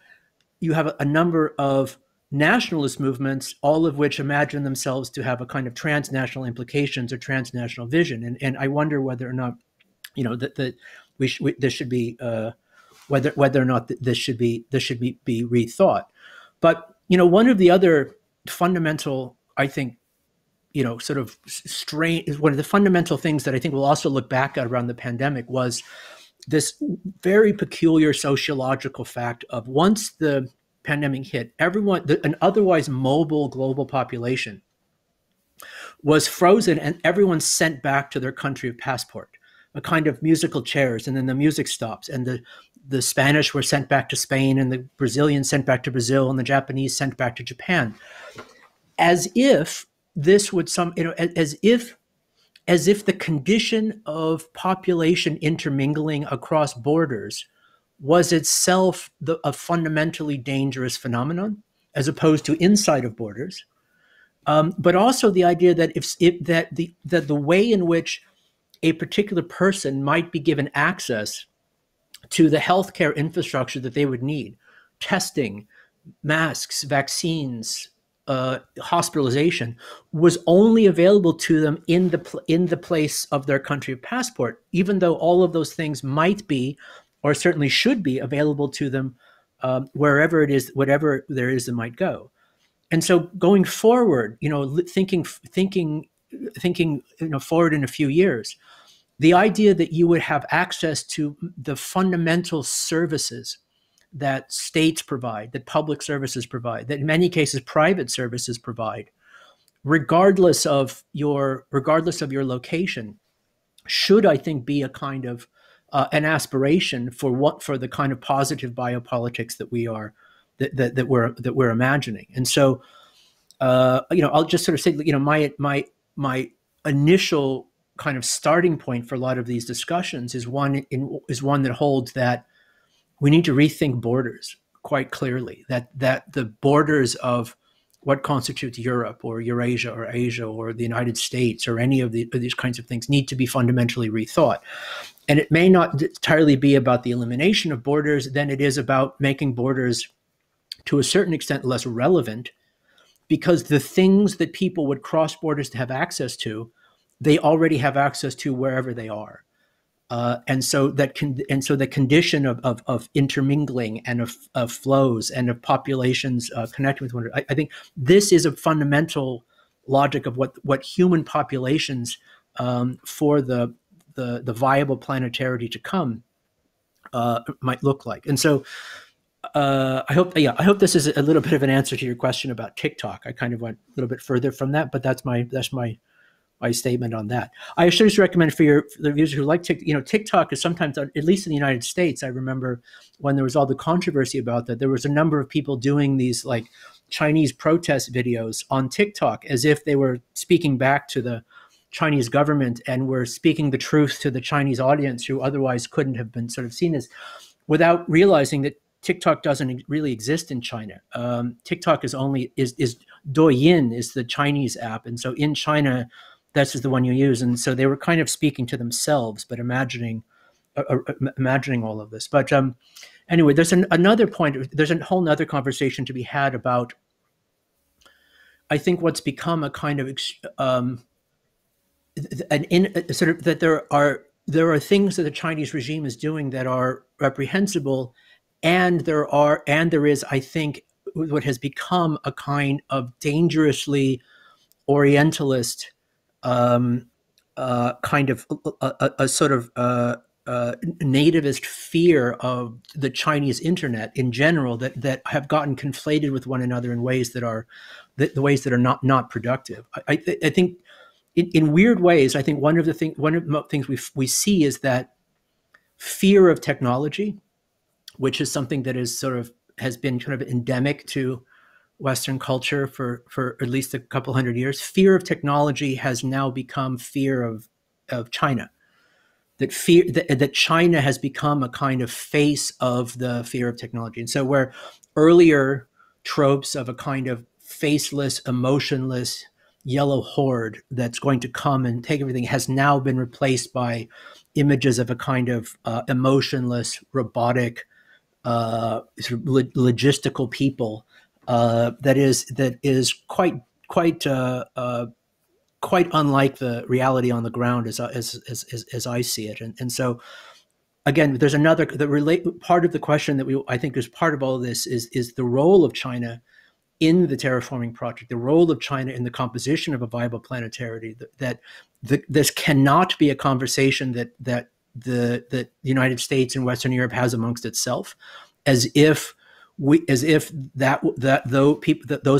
a number of nationalist movements, all of which imagine themselves to have a kind of transnational implications or transnational vision. And I wonder whether or not, this should be rethought. But, one of the other fundamental, I think, one of the fundamental things that I think we'll also look back at around the pandemic was this very peculiar sociological fact of, once the pandemic hit, an otherwise mobile global population was frozen and everyone sent back to their country of passport. a kind of musical chairs, and then the music stops, and the Spanish were sent back to Spain, and the Brazilians sent back to Brazil, and the Japanese sent back to Japan, as if this would as if the condition of population intermingling across borders was itself a fundamentally dangerous phenomenon, as opposed to inside of borders. But also the idea that the way in which a particular person might be given access to the healthcare infrastructure that they would need, testing, masks, vaccines, hospitalization, was only available to them in the place of their country of passport, even though all of those things might be, or certainly should be, available to them wherever it is, whatever there is that might go. And so going forward, you know, thinking, you know, forward in a few years, the idea that you would have access to the fundamental services that states provide, that public services provide, that in many cases private services provide, regardless of your location, should, I think, be a kind of an aspiration for the kind of positive biopolitics that we are that we're imagining. And so, you know, I'll just sort of say, you know, my initial kind of starting point for a lot of these discussions is one that holds that we need to rethink borders quite clearly, that the borders of what constitutes Europe or Eurasia or Asia or the United States or any of these kinds of things need to be fundamentally rethought. And it may not entirely be about the elimination of borders, then it is about making borders to a certain extent less relevant, because the things that people would cross borders to have access to, they already have access to wherever they are. And so the condition of intermingling and of flows and of populations connecting with one another, I think this is a fundamental logic of what human populations for the viable planetarity to come might look like. And so I hope this is a little bit of an answer to your question about TikTok. I kind of went a little bit further from that, but that's my statement on that. I should just recommend for the viewers who like TikTok, you know, TikTok is sometimes, at least in the United States, I remember when there was all the controversy about that, there was a number of people doing these like Chinese protest videos on TikTok as if they were speaking back to the Chinese government and were speaking the truth to the Chinese audience who otherwise couldn't have been sort of seen as, without realizing that TikTok doesn't really exist in China. TikTok is Douyin is the Chinese app. And so in China, this is the one you use, and so they were kind of speaking to themselves, but imagining all of this. But anyway, there's another point. There's a whole other conversation to be had about, I think, what's become a kind of that there are things that the Chinese regime is doing that are reprehensible, and there is, I think, what has become a kind of dangerously Orientalist kind of a sort of nativist fear of the Chinese internet in general that have gotten conflated with one another in ways that are not productive. I think in weird ways, I think one of the things we see is that fear of technology, which is something that is sort of has been kind of endemic to Western culture for at least a couple hundred years, fear of technology has now become fear of China. That China has become a kind of face of the fear of technology. And so where earlier tropes of a kind of faceless, emotionless, yellow horde that's going to come and take everything has now been replaced by images of a kind of emotionless, robotic, sort of logistical people that is quite unlike the reality on the ground as I see it, and so again, there's another part of the question that I think is part of all of this is the role of China in the terraforming project, the role of China in the composition of a viable planetarity. This cannot be a conversation that the United States and Western Europe has amongst itself, as if those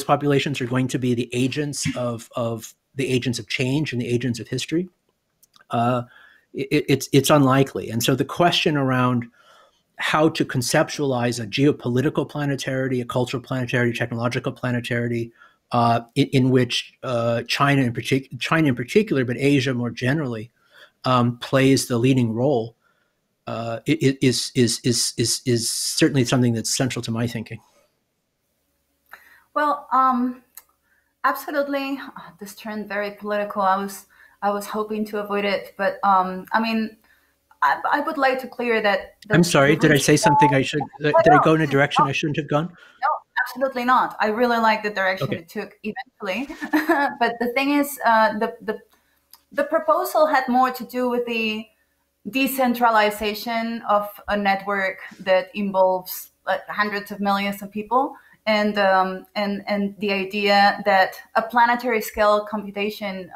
populations are going to be the agents of change and the agents of history. it's unlikely. And so the question around how to conceptualize a geopolitical planetarity, a cultural planetarity, technological planetarity, in which China in particular, but Asia more generally, plays the leading role, is certainly something that's central to my thinking. Well, absolutely, this turned very political. I was hoping to avoid it, but I mean, I would like to clear that. I'm sorry. Did I say something I should? Did I go in a direction I shouldn't have gone? No, absolutely not. I really like the direction it took eventually, but the thing is, the proposal had more to do with the decentralization of a network that involves hundreds of millions of people, and the idea that a planetary scale computation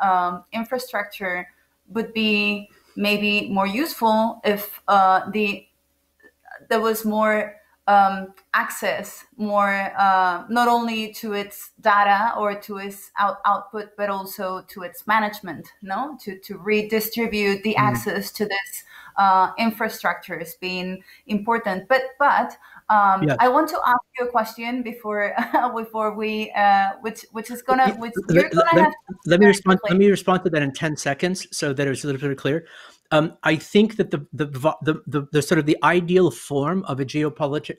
infrastructure would be maybe more useful if there was more access, more not only to its data or to its output, but also to its management, no? To redistribute the access to this infrastructure is being important. But yes. I want to ask you a question before we which is gonna which you're gonna have to let me respond. Quickly. Let me respond to that in 10 seconds so that it's a little bit clear. I think that the sort of the ideal form of the geopolitical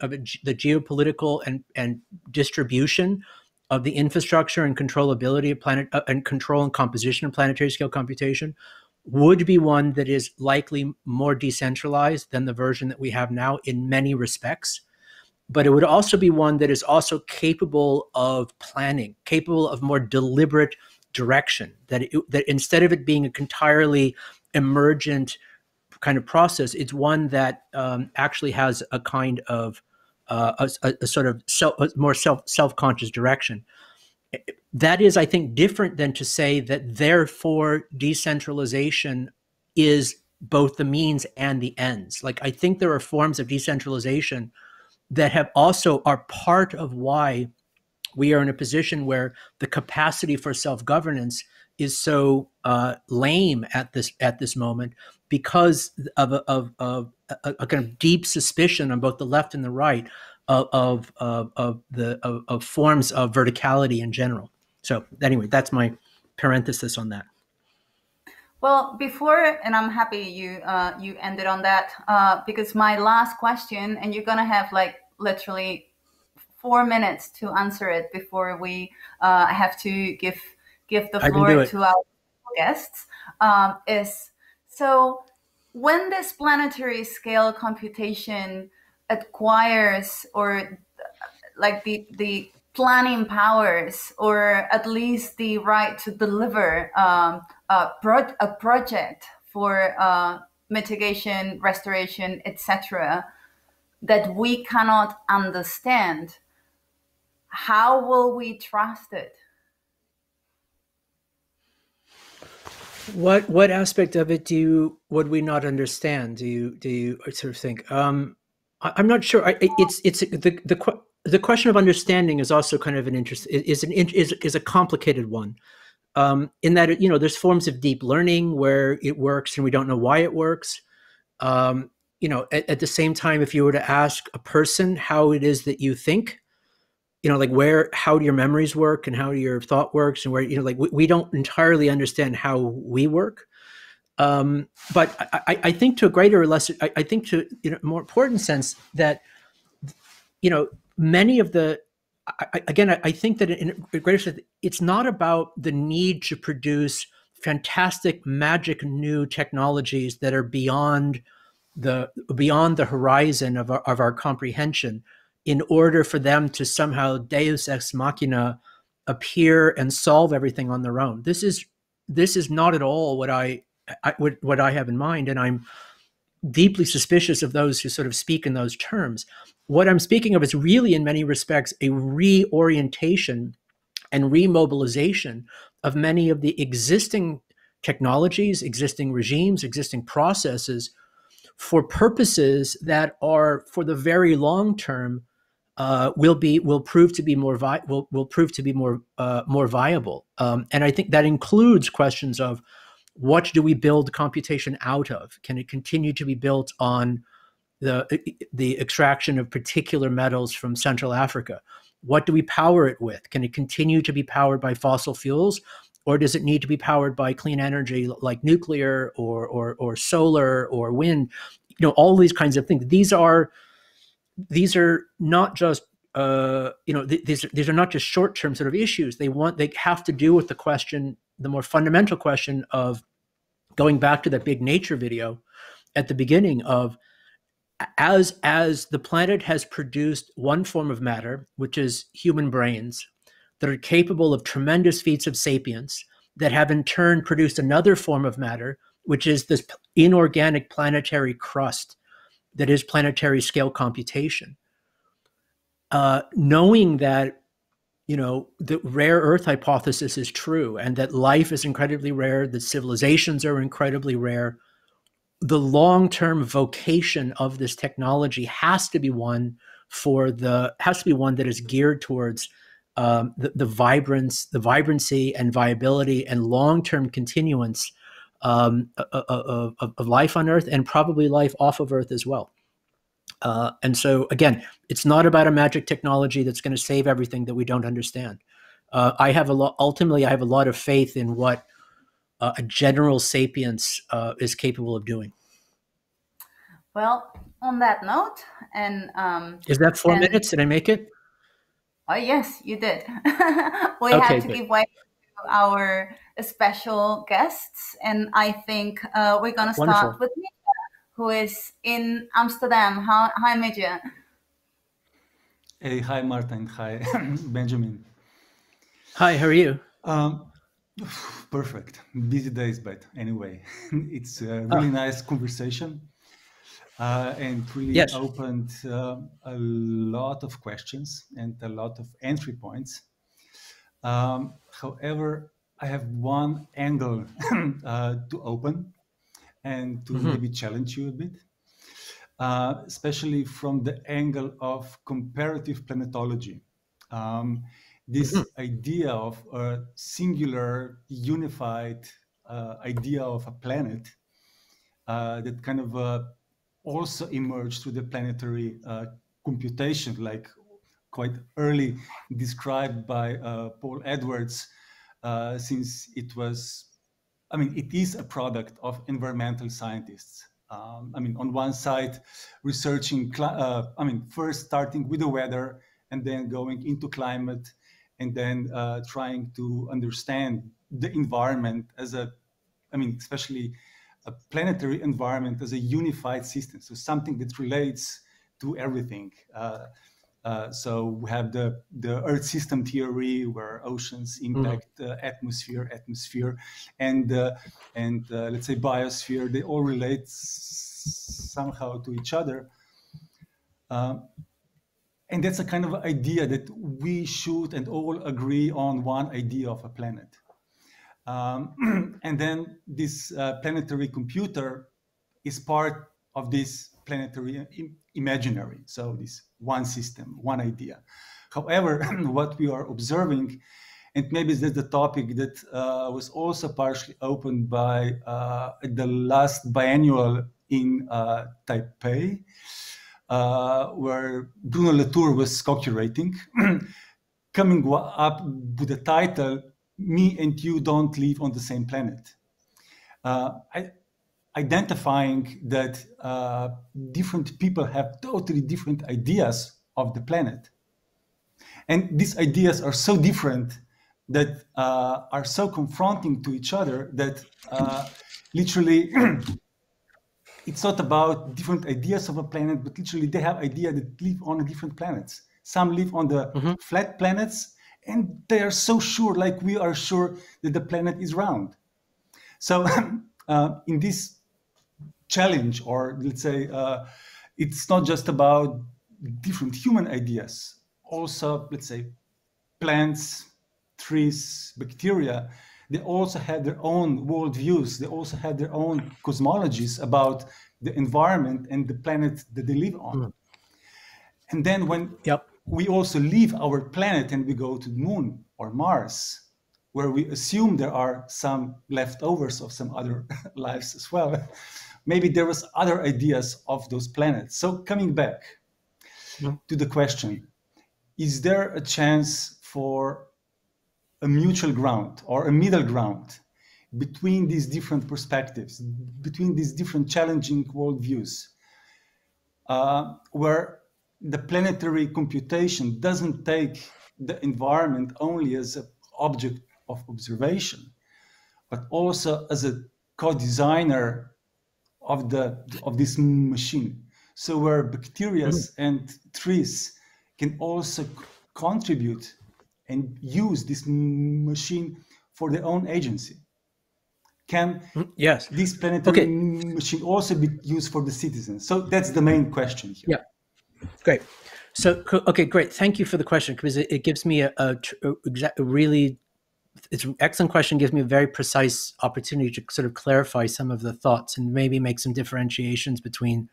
and distribution of the infrastructure and controllability of planet and control and composition of planetary scale computation would be one that is likely more decentralized than the version that we have now in many respects. But it would also be one that is also capable of planning, capable of more deliberate direction, that instead of it being an entirely emergent kind of process, it's one that actually has a kind of more self-conscious direction. That is, I think, different than to say that therefore decentralization is both the means and the ends. Like, I think there are forms of decentralization that have also are part of why we are in a position where the capacity for self-governance is so lame at this moment, because of a kind of deep suspicion on both the left and the right of forms of verticality in general. So anyway, that's my parenthesis on that. Well, before, and I'm happy you ended on that, because my last question, and you're gonna have like literally 4 minutes to answer it before we have to give the floor to our guests, is, so when this planetary scale computation acquires, or like the planning powers, or at least the right to deliver a project for mitigation, restoration, etc., that we cannot understand, how will we trust it? What aspect of it would we not understand? Do you sort of think? I'm not sure. The question of understanding is also kind of an is a complicated one, in that, you know, there's forms of deep learning where it works and we don't know why it works. You know, at the same time, if you were to ask a person how it is that you think, you know, like how do your memories work and how your thought works, and where, you know, like we don't entirely understand how we work. But I think to a greater or lesser, I think to, you know, more important sense that, you know, many of the, I think that in a greater sense, it's not about the need to produce fantastic, magic, new technologies that are beyond the horizon of our comprehension in order for them to somehow Deus ex machina appear and solve everything on their own. This is not at all what I have in mind, and I'm deeply suspicious of those who sort of speak in those terms. What I'm speaking of is really, in many respects, a reorientation and remobilization of many of the existing technologies, existing regimes, existing processes for purposes that are, for the very long term, will prove to be more viable. And I think that includes questions of what do we build computation out of? Can it continue to be built on the extraction of particular metals from Central Africa? What do we power it with? Can it continue to be powered by fossil fuels? Or does it need to be powered by clean energy like nuclear or solar or wind? You know, all these kinds of things. These are not just you know, these are not just short-term sort of issues. They have to do with the question, the more fundamental question of going back to that big nature video at the beginning of, as the planet has produced one form of matter, which is human brains, that are capable of tremendous feats of sapience, that have in turn produced another form of matter, which is this inorganic planetary crust that is planetary scale computation. Knowing that, you know, the rare earth hypothesis is true and that life is incredibly rare, that civilizations are incredibly rare, the long-term vocation of this technology has to be one that is geared towards the vibrancy and viability and long-term continuance of life on Earth, and probably life off of Earth as well. And so, again, it's not about a magic technology that's going to save everything that we don't understand. Ultimately, I have a lot of faith in what a general sapience is capable of doing. Well, on that note, and is that 4 minutes? Did I make it? Oh, yes, you did. We had to give way to our special guests. And I think we're going to start with Mitja, who is in Amsterdam. Hi, Mitja. Hey, hi, Marta, and hi, Benjamin. Hi, how are you? Perfect. Busy days, but anyway, it's a really nice conversation. And really opened a lot of questions and a lot of entry points. However, I have one angle to open and to maybe challenge you a bit, especially from the angle of comparative planetology. This idea of a singular, unified idea of a planet that kind of also emerged through the planetary computation, like quite early described by Paul Edwards, since it was, I mean, it is a product of environmental scientists. I mean, on one side, researching, first starting with the weather and then going into climate and then trying to understand the environment as a, I mean, especially a planetary environment as a unified system, so something that relates to everything. So we have the Earth system theory, where oceans impact atmosphere, and let's say biosphere. They all relate somehow to each other, and that's a kind of idea that we should and all agree on one idea of a planet. And then this planetary computer is part of this planetary imaginary. So this one system, one idea. However, what we are observing, and maybe that's the topic that was also partially opened by the last biennial in Taipei, where Bruno Latour was co-curating, coming up with the title, "Me and You Don't Live on the Same Planet," identifying that different people have totally different ideas of the planet. And these ideas are so different that are so confronting to each other that literally it's not about different ideas of a planet, but literally they have ideas that live on different planets. Some live on the flat planets, and they are so sure, like we are sure, that the planet is round. So in this challenge, or let's say, it's not just about different human ideas, also, let's say, plants, trees, bacteria, they also have their own worldviews, they also have their own cosmologies about the environment and the planet that they live on. And then when we also leave our planet and we go to the moon or Mars, where we assume there are some leftovers of some other lives as well. Maybe there was other ideas of those planets. So coming back to the question, is there a chance for a mutual ground or a middle ground between these different perspectives, between these different challenging worldviews, where the planetary computation doesn't take the environment only as an object of observation, but also as a co-designer of this machine? So where bacteria and trees can also contribute and use this machine for their own agency. Can this planetary machine also be used for the citizens? So that's the main question here. Yeah, great. So, okay, great. Thank you for the question, because it gives me a really, it's an excellent question, gives me a very precise opportunity to sort of clarify some of the thoughts and maybe make some differentiations between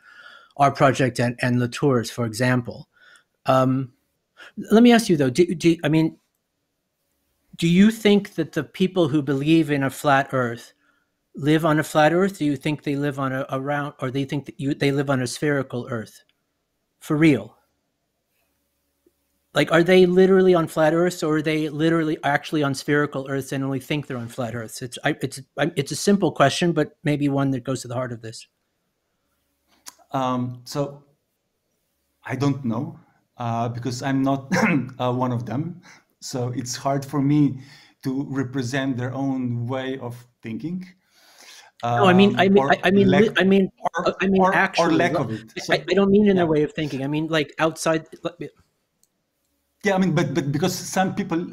our project and Latour's, for example. Let me ask you though, do you think that the people who believe in a flat Earth live on a flat Earth? Do you think they live on a round, or do you think that they live on a spherical Earth? For real? Like, are they literally on flat Earths, or are they literally actually on spherical Earths and only think they're on flat Earths? It's a simple question, but maybe one that goes to the heart of this. So I don't know, because I'm not one of them. So it's hard for me to represent their own way of thinking. No, I mean, actually, or lack of it. So, I don't mean in their way of thinking. I mean, like outside. Yeah, I mean, but because some people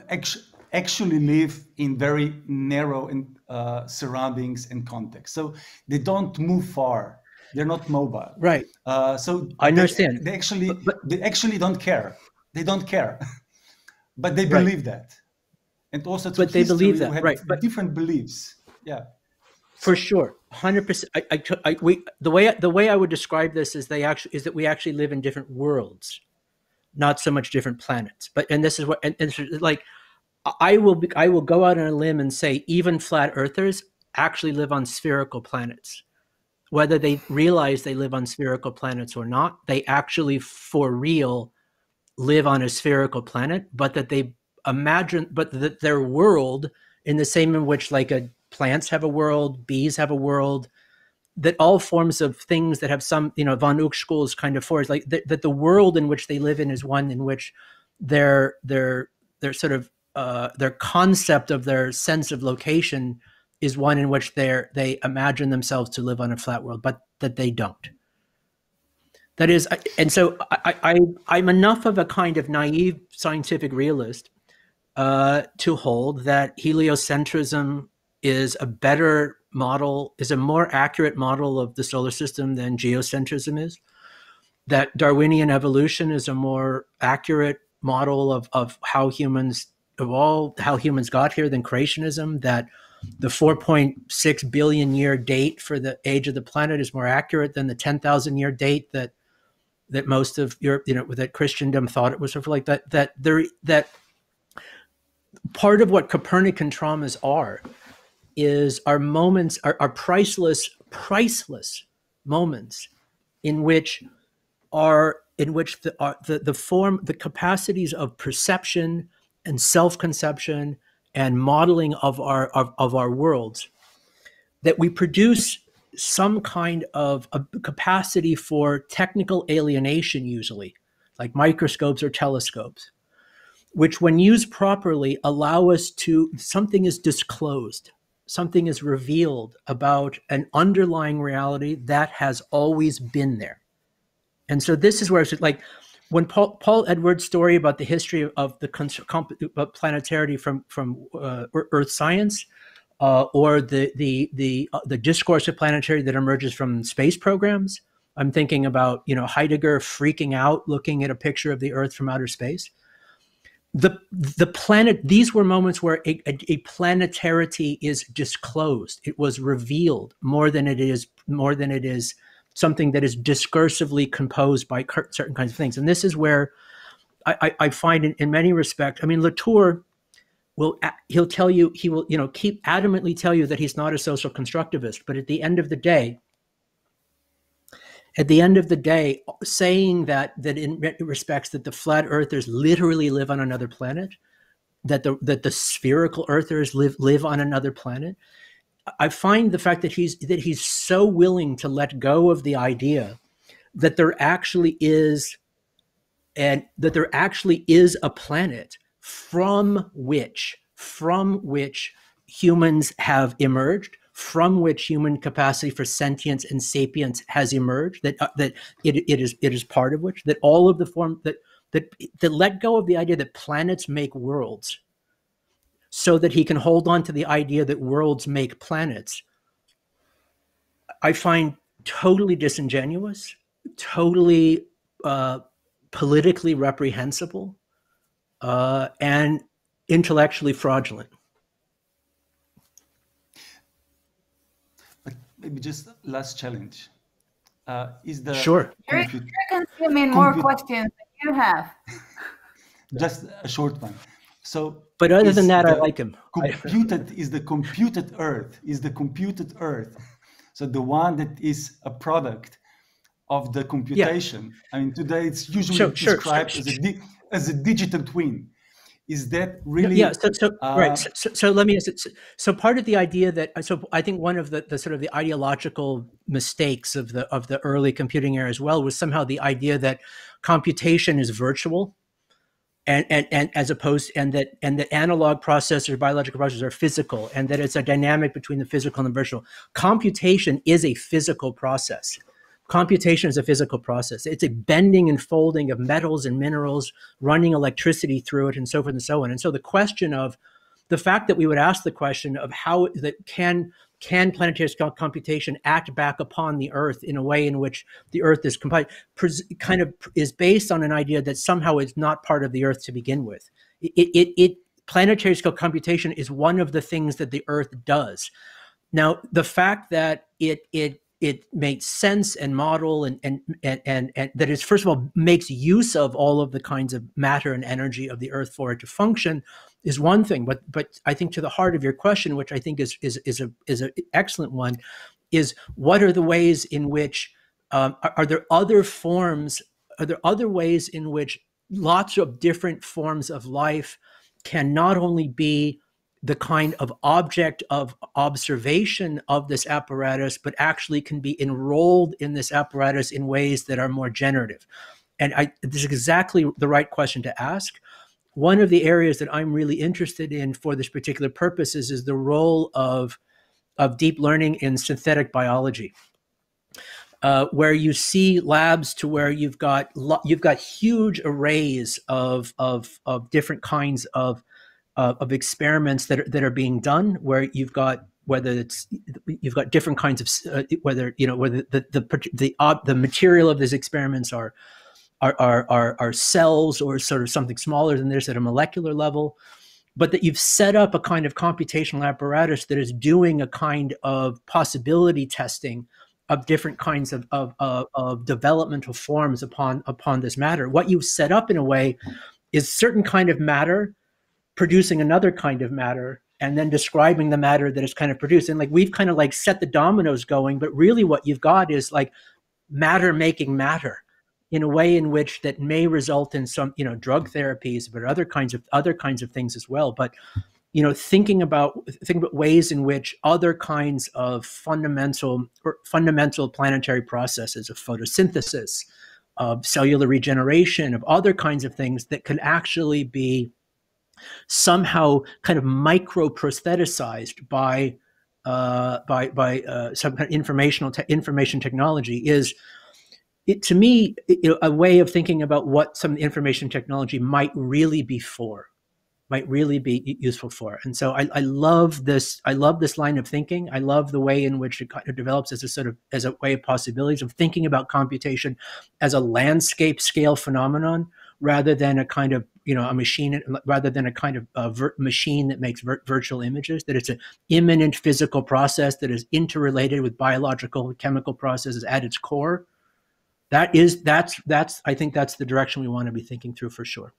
actually live in very narrow surroundings and context, so they don't move far. They're not mobile. Right. So I understand. They actually don't care. They don't care. But they believe that, and also through history, believe that, right? But different beliefs, yeah, for sure, 100%. The way I would describe this is that we actually live in different worlds, not so much different planets. But I will go out on a limb and say even flat earthers actually live on spherical planets, whether they realize they live on spherical planets or not. They actually, for real, live on a spherical planet, but that they imagine, but that their world, in the same in which like plants have a world, bees have a world, that all forms of things that have some, you know, von Uexküll's kind of force, like that the world in which they live in is one in which their sort of their concept of their sense of location is one in which they imagine themselves to live on a flat world, but that they don't. That is, and so I'm enough of a kind of naive scientific realist to hold that heliocentrism is a better model, is a more accurate model of the solar system than geocentrism is, that Darwinian evolution is a more accurate model of how humans evolved, how humans got here than creationism, that the 4.6 billion year date for the age of the planet is more accurate than the 10,000 year date that most of Europe, you know, that Christendom thought it was, sort of like that part of what Copernican traumas is our moments, our priceless moments in which the form, the capacities of perception and self-conception and modeling of our worlds, that we produce some kind of a capacity for technical alienation, usually, like microscopes or telescopes, which when used properly allow us to, something is disclosed, something is revealed about an underlying reality that has always been there. And so this is where it's like, when Paul Edwards' story about the history of the planetarity from Earth science, or the discourse of planetarity that emerges from space programs, I'm thinking about, you know, Heidegger freaking out looking at a picture of the Earth from outer space. The planet, these were moments where a planetarity is disclosed. It was revealed more than it is something that is discursively composed by certain kinds of things. And this is where I find in many respects, I mean, Latour will, he'll tell you, he will, you know, keep adamantly tell you that he's not a social constructivist. But at the end of the day, saying that in respects that the flat earthers literally live on another planet, that the spherical earthers live on another planet, I find the fact that he's so willing to let go of the idea that there actually is a planet from which humans have emerged, from which human capacity for sentience and sapience has emerged, that it is part of which, that all of the form that let go of the idea that planets make worlds, so that he can hold on to the idea that worlds make planets, I find totally disingenuous, totally politically reprehensible, and intellectually fraudulent. Maybe just last challenge. Is the sure? Eric, I mean, more questions than you have. Just a short one. So, but other than that, I like him. Is the computed Earth? So the one that is a product of the computation. Yeah. I mean, today it's usually described as a digital twin. Is that really? Yeah. So let me ask. So part of the idea that, so I think one of the sort of the ideological mistakes of the early computing era as well was somehow the idea that computation is virtual, and that analog processors, biological processors, are physical, and that it's a dynamic between the physical and the virtual. Computation is a physical process. Computation is a physical process. It's a bending and folding of metals and minerals, running electricity through it, and so forth and so on. And so the question of the fact that we would ask the question of how that can planetary scale computation act back upon the Earth in a way in which the Earth is kind of is based on an idea that somehow it's not part of the Earth to begin with. Planetary scale computation is one of the things that the Earth does. Now, the fact that it makes sense and model and that is, first of all, makes use of all of the kinds of matter and energy of the Earth for it to function is one thing. But I think to the heart of your question, which I think is an excellent one, is what are the ways in which, are there other ways in which lots of different forms of life can not only be the kind of object of observation of this apparatus, but actually can be enrolled in this apparatus in ways that are more generative. And this is exactly the right question to ask. One of the areas that I'm really interested in for this particular purpose is the role of deep learning in synthetic biology, where you see labs to where you've got huge arrays of different kinds of experiments that are being done, where you've got different kinds of whether the material of these experiments are cells or sort of something smaller than this at a molecular level, but that you've set up a kind of computational apparatus that is doing a kind of possibility testing of different kinds of developmental forms upon this matter. What you've set up in a way is certain kind of matter producing another kind of matter, and then describing the matter that is kind of produced. And like, we've kind of like set the dominoes going, but really what you've got is like matter making matter in a way in which that may result in some, you know, drug therapies, but other kinds of things as well. But, you know, thinking about ways in which other kinds of fundamental planetary processes of photosynthesis, of cellular regeneration, of other kinds of things that can actually be somehow kind of micro-prostheticized by some kind of information technology is, to me, a way of thinking about what some information technology might really be useful for. And so I love this line of thinking. I love the way in which it kind of develops as a way of possibilities, of thinking about computation as a landscape scale phenomenon, rather than a kind of, you know, a machine, rather than a kind of machine that makes virtual images, that it's an immanent physical process that is interrelated with biological and chemical processes at its core. I think that's the direction we want to be thinking through for sure.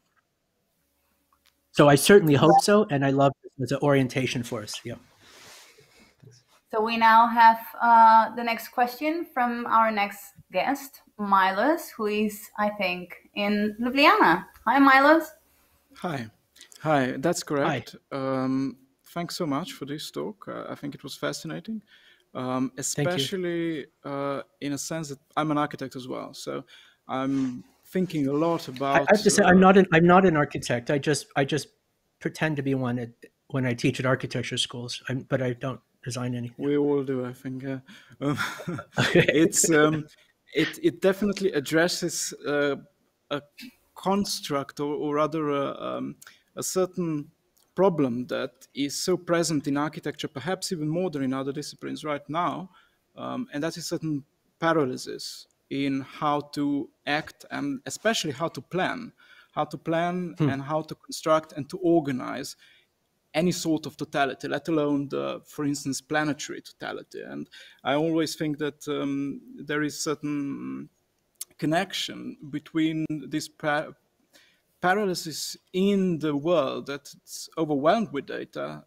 So I certainly hope so, and I love it as an orientation for us. Yeah. So we now have the next question from our next guest, Milos, who is, I think, in Ljubljana. Hi, Milos. Hi. Hi, that's correct. Hi. Thanks so much for this talk. I think it was fascinating, especially in a sense that I'm an architect as well. So I'm thinking a lot about... I have to say, I'm not an architect. I just pretend to be one when I teach at architecture schools, but I don't design anything. We all do, I think. It definitely addresses a construct, or rather a certain problem that is so present in architecture, perhaps even more than in other disciplines right now, and that is certain paralysis in how to act, and especially how to plan and how to construct and to organize any sort of totality, let alone the, for instance, planetary totality. And I always think that there is certain connection between this paralysis in the world that's overwhelmed with data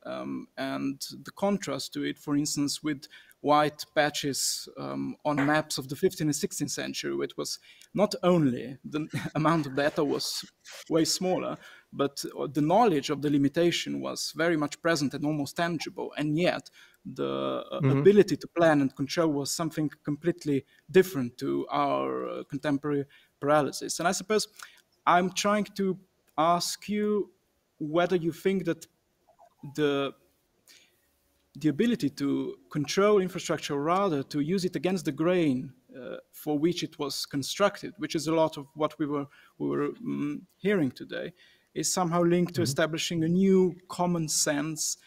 and the contrast to it, for instance, with white patches on maps of the 15th and 16th century, which was not only the amount of data was way smaller, but the knowledge of the limitation was very much present and almost tangible. And yet the ability to plan and control was something completely different to our contemporary paralysis. And I suppose I'm trying to ask you whether you think that the ability to control infrastructure, or rather to use it against the grain for which it was constructed, which is a lot of what we were hearing today, is somehow linked to establishing a new common sense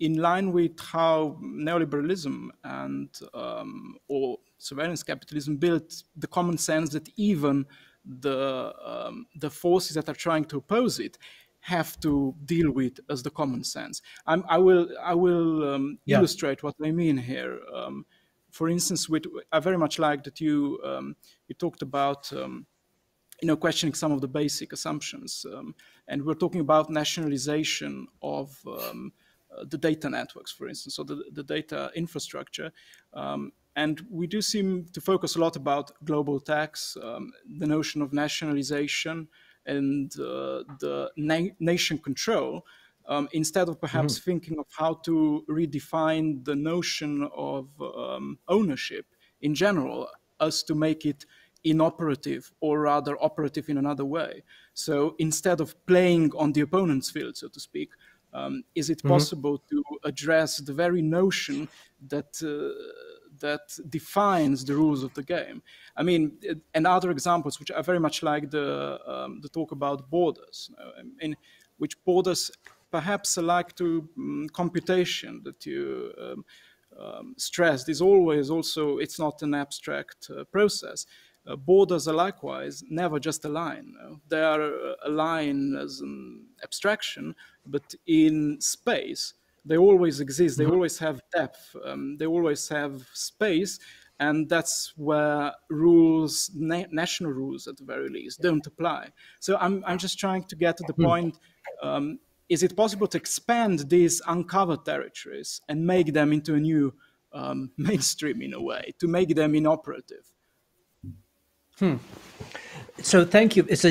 in line with how neoliberalism and or surveillance capitalism built the common sense that even the forces that are trying to oppose it have to deal with as the common sense. I will illustrate what I mean here. For instance, I very much like that you talked about questioning some of the basic assumptions, and we're talking about nationalization of the data networks, for instance, or the data infrastructure. And we do seem to focus a lot about global tax, the notion of nationalization, and the nation control, instead of perhaps thinking of how to redefine the notion of ownership in general, as to make it inoperative, or rather operative in another way. So instead of playing on the opponent's field, so to speak, is it possible to address the very notion that that defines the rules of the game? I mean, and other examples, which I very much like the talk about borders, in which borders perhaps are like to computation that you stressed is always also, it's not an abstract process. Borders are likewise never just a line. They are a line as an abstraction, but in space, they always exist, they always have depth, they always have space, and that's where rules, national rules at the very least, don't apply. So I'm just trying to get to the point, is it possible to expand these uncovered territories and make them into a new mainstream in a way, to make them inoperative? So thank you. It's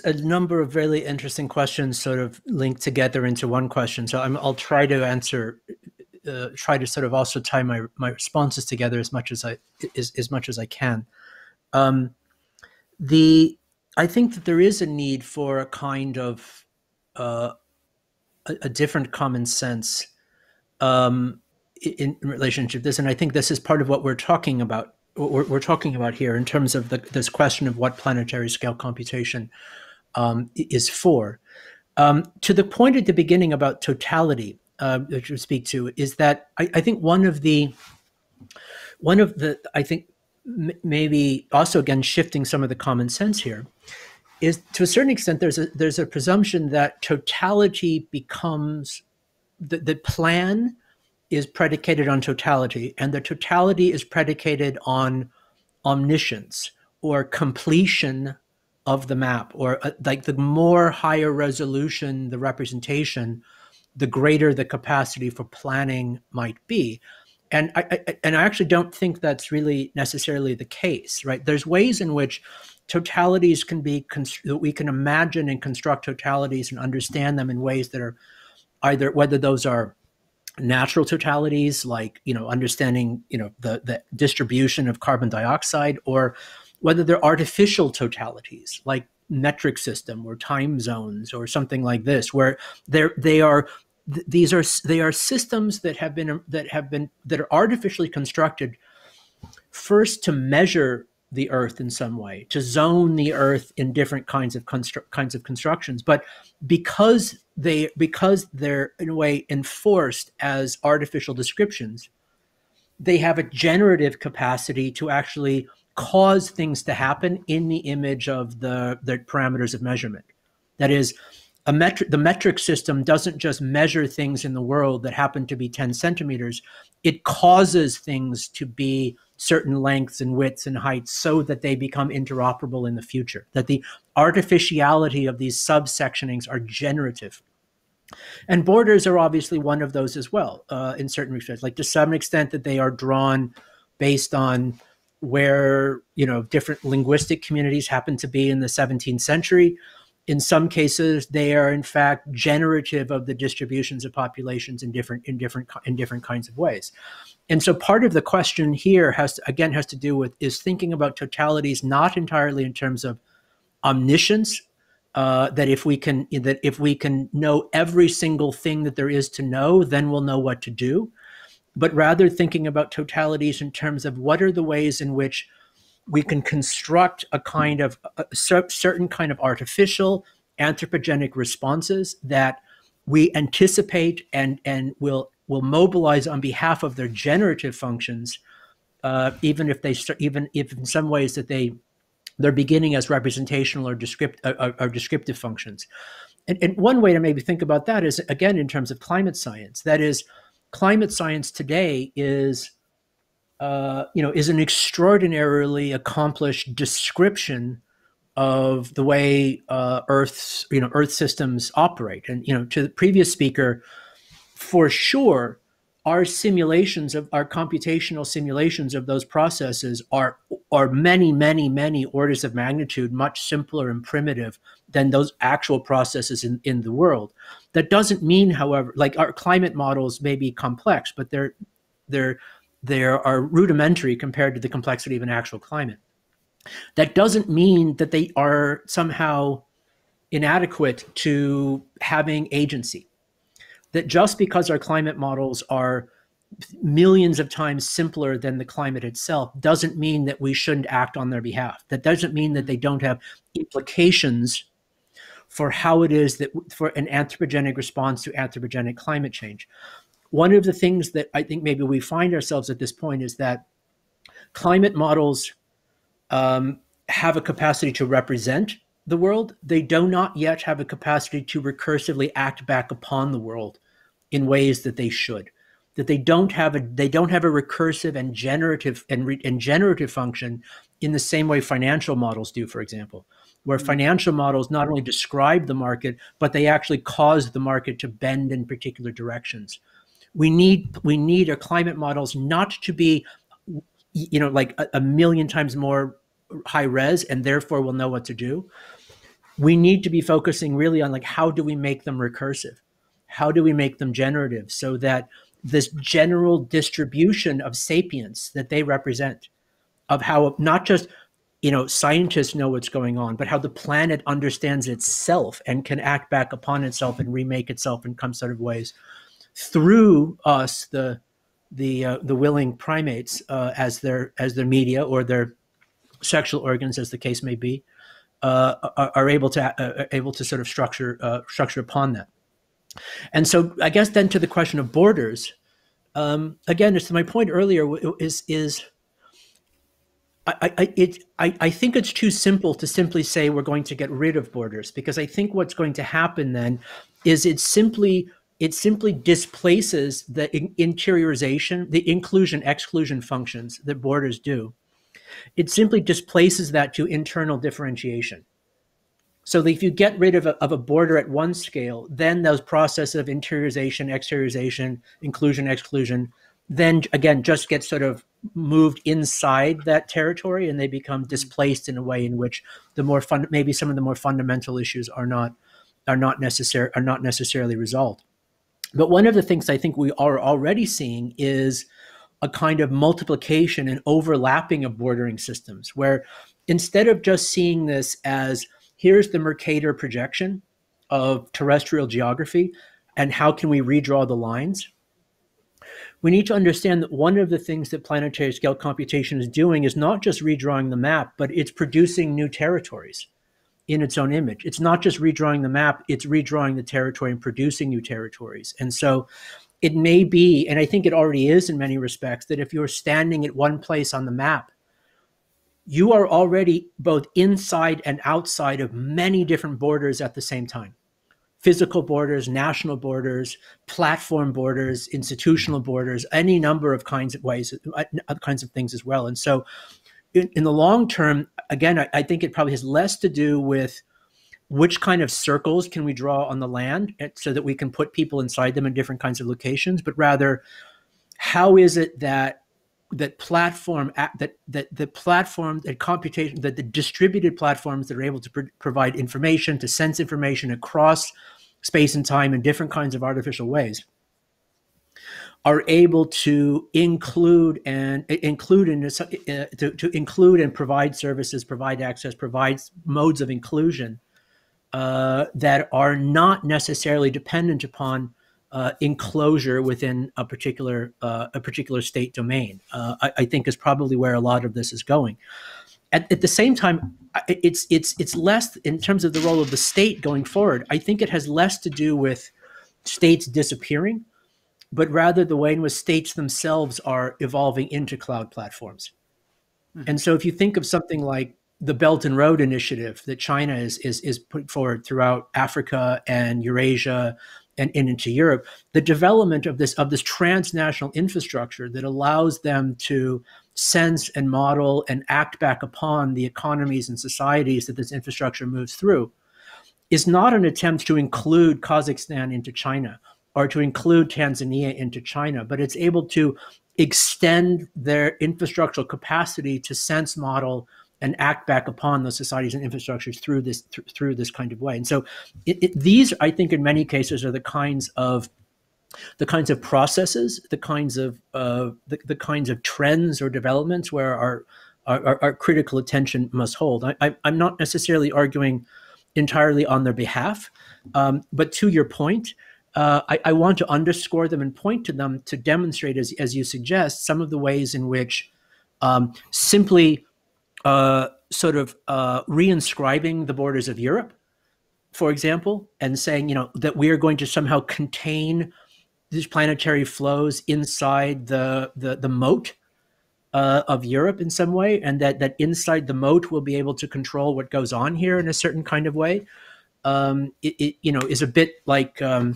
a number of really interesting questions sort of linked together into one question. So I'll try to answer, try to sort of also tie my responses together as much as I can. I think that there is a need for a kind of a different common sense in relationship to this, and I think this is part of what we're talking about. We're talking about here in terms of this question of what planetary scale computation is for. To the point at the beginning about totality, which you speak to, is that I think one of the I think maybe also again shifting some of the common sense here is, to a certain extent, there's a presumption that totality becomes the plan is predicated on totality, and the totality is predicated on omniscience or completion of the map, or like the more higher resolution the representation, the greater the capacity for planning might be. And I actually don't think that's really necessarily the case, right? There's ways in which totalities can be, we can imagine and construct totalities and understand them in ways that are either, whether those are natural totalities, like, you know, understanding, you know, the distribution of carbon dioxide, or whether they're artificial totalities, like metric system or time zones or something like this, where they are systems that have been that are artificially constructed first to measure the Earth in some way, to zone the Earth in different kinds of constructions, but because they're in a way enforced as artificial descriptions, they have a generative capacity to actually cause things to happen in the image of the parameters of measurement. That is, the metric system doesn't just measure things in the world that happen to be 10 centimeters. It causes things to be certain lengths and widths and heights so that they become interoperable in the future, that the artificiality of these subsectionings are generative. And borders are obviously one of those as well, in certain respects, like to some extent that they are drawn based on where, you know, different linguistic communities happen to be in the 17th century. In some cases, they are in fact generative of the distributions of populations in different kinds of ways. And so part of the question here has to do with is thinking about totalities not entirely in terms of omniscience, that if we can know every single thing that there is to know, then we'll know what to do, but rather thinking about totalities in terms of what are the ways in which we can construct a kind of certain kind of artificial anthropogenic responses that we anticipate and will mobilize on behalf of their generative functions, even if in some ways that they're beginning as representational or descriptive functions. And one way to maybe think about that is again in terms of climate science. That is, climate science today is an extraordinarily accomplished description of the way Earth systems operate. And, you know, to the previous speaker, for sure, our computational simulations of those processes are many, many, many orders of magnitude much simpler and primitive than those actual processes in the world. That doesn't mean, however, like our climate models may be complex, but they are rudimentary compared to the complexity of an actual climate. That doesn't mean that they are somehow inadequate to having agency. That just because our climate models are millions of times simpler than the climate itself doesn't mean that we shouldn't act on their behalf. That doesn't mean that they don't have implications for how it is that for an anthropogenic response to anthropogenic climate change. One of the things that I think maybe we find ourselves at this point is that climate models have a capacity to represent the world. They do not yet have a capacity to recursively act back upon the world in ways that they should. That they don't have a recursive and generative generative function in the same way financial models do, for example, where financial models not only describe the market, but they actually cause the market to bend in particular directions. We need our climate models not to be, you know, like a million times more high res, and therefore we'll know what to do. We need to be focusing really on like, how do we make them recursive? How do we make them generative so that this general distribution of sapience that they represent, of how not just, you know, scientists know what's going on, but how the planet understands itself and can act back upon itself and remake itself in some sort of ways, through us, the willing primates, as their media or their sexual organs, as the case may be, are able to sort of structure upon that. And so, I guess then to the question of borders, again, as to my point earlier, I think it's too simple to simply say we're going to get rid of borders, because I think what's going to happen then is it simply displaces the interiorization, the inclusion-exclusion functions that borders do. It simply displaces that to internal differentiation. So if you get rid of a border at one scale, then those processes of interiorization, exteriorization, inclusion, exclusion, then again, just get sort of moved inside that territory and they become displaced in a way in which the more maybe some of the more fundamental issues are not necessarily resolved. But one of the things I think we are already seeing is a kind of multiplication and overlapping of bordering systems, where instead of just seeing this as here's the Mercator projection of terrestrial geography, and how can we redraw the lines? We need to understand that one of the things that planetary scale computation is doing is not just redrawing the map, but it's producing new territories in its own image. It's not just redrawing the map, it's redrawing the territory and producing new territories. And so it may be, and I think it already is in many respects, that if you're standing at one place on the map, you are already both inside and outside of many different borders at the same time. Physical borders, national borders, platform borders, institutional borders, any number of kinds of ways, other kinds of things as well. And so in the long term, again, I think it probably has less to do with which kind of circles can we draw on the land so that we can put people inside them in different kinds of locations, but rather how is it that the distributed platforms that are able to provide information, to sense information across space and time in different kinds of artificial ways, are able to include and provide services, provide access, provide modes of inclusion that are not necessarily dependent upon enclosure within a particular state domain, I think is probably where a lot of this is going. At the same time, it's less in terms of the role of the state going forward. I think it has less to do with states disappearing, but rather the way in which states themselves are evolving into cloud platforms. Mm-hmm. And so, if you think of something like the Belt and Road Initiative that China is put forward throughout Africa and Eurasia, and into Europe, the development of this transnational infrastructure that allows them to sense and model and act back upon the economies and societies that this infrastructure moves through is not an attempt to include Kazakhstan into China or to include Tanzania into China, but it's able to extend their infrastructural capacity to sense, model, and act back upon those societies and infrastructures through this kind of way. And so these, I think, in many cases are the kinds of processes, the kinds of trends or developments where our critical attention must hold. I'm not necessarily arguing entirely on their behalf, but to your point, I want to underscore them and point to them to demonstrate, as you suggest, some of the ways in which simply reinscribing the borders of Europe, for example, and saying, that we are going to somehow contain these planetary flows inside the moat of Europe in some way, and that inside the moat we'll be able to control what goes on here in a certain kind of way, is a bit like, I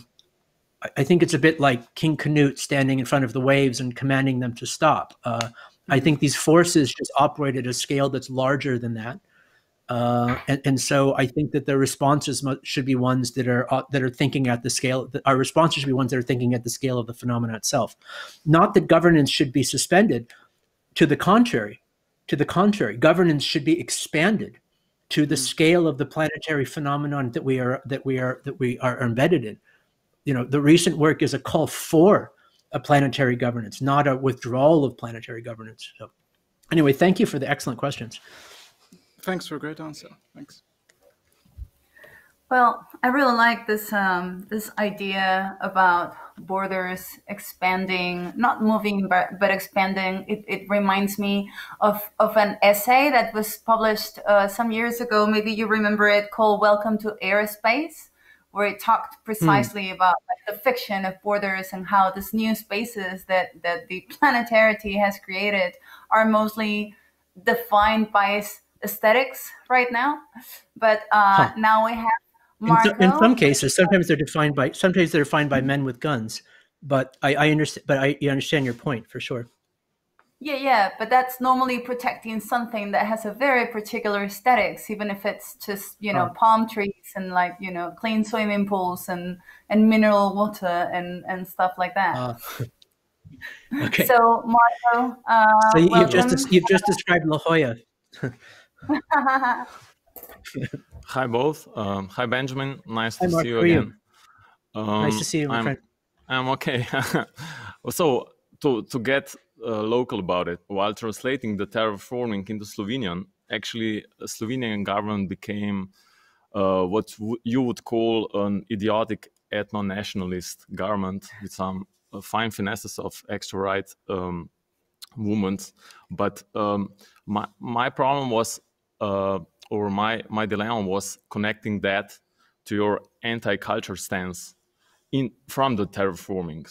think it's a bit like King Canute standing in front of the waves and commanding them to stop. I think these forces just operate at a scale that's larger than that, and so I think that the responses should be ones that are thinking at the scale. Our responses should be ones that are thinking at the scale of the phenomena itself. Not that governance should be suspended. To the contrary, governance should be expanded to the scale of the planetary phenomenon that we are embedded in. The recent work is a call for a planetary governance, not a withdrawal of planetary governance. So anyway, thank you for the excellent questions. Thanks for a great answer. Thanks. Well, I really like this, this idea about borders expanding, not moving, but expanding. It reminds me of an essay that was published some years ago, maybe you remember it, called Welcome to Airspace, where it talked precisely about the fiction of borders and how these new spaces that the planetarity has created are mostly defined by aesthetics right now. But now we have Marko. In some cases, sometimes they're defined by men with guns. But I understand your point for sure. Yeah, but that's normally protecting something that has a very particular aesthetics, even if it's just, you know, palm trees and like, you know, clean swimming pools and mineral water and stuff like that. Okay. So, Marko, so you've just described La Jolla. Hi, both. Hi, Benjamin. Nice to see you again. Nice to see you, my friend. I'm okay. So, to get local about it, while translating the terraforming into Slovenian, actually, the Slovenian government became what you would call an idiotic ethno-nationalist government with some fine finesses of extra right movements. But my problem was, or my dilemma was connecting that to your anti-culture stance from the terraforming.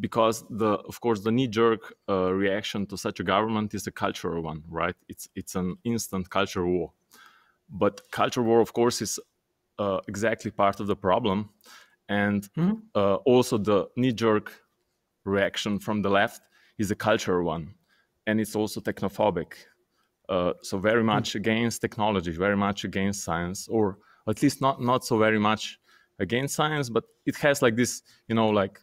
Because of course the knee-jerk reaction to such a government is a cultural one, right? It's an instant culture war, but culture war, of course, is exactly part of the problem, and also the knee-jerk reaction from the left is a cultural one, and it's also technophobic, so very much against technology, very much against science, or at least not so very much against science, but it has like this, you know, like.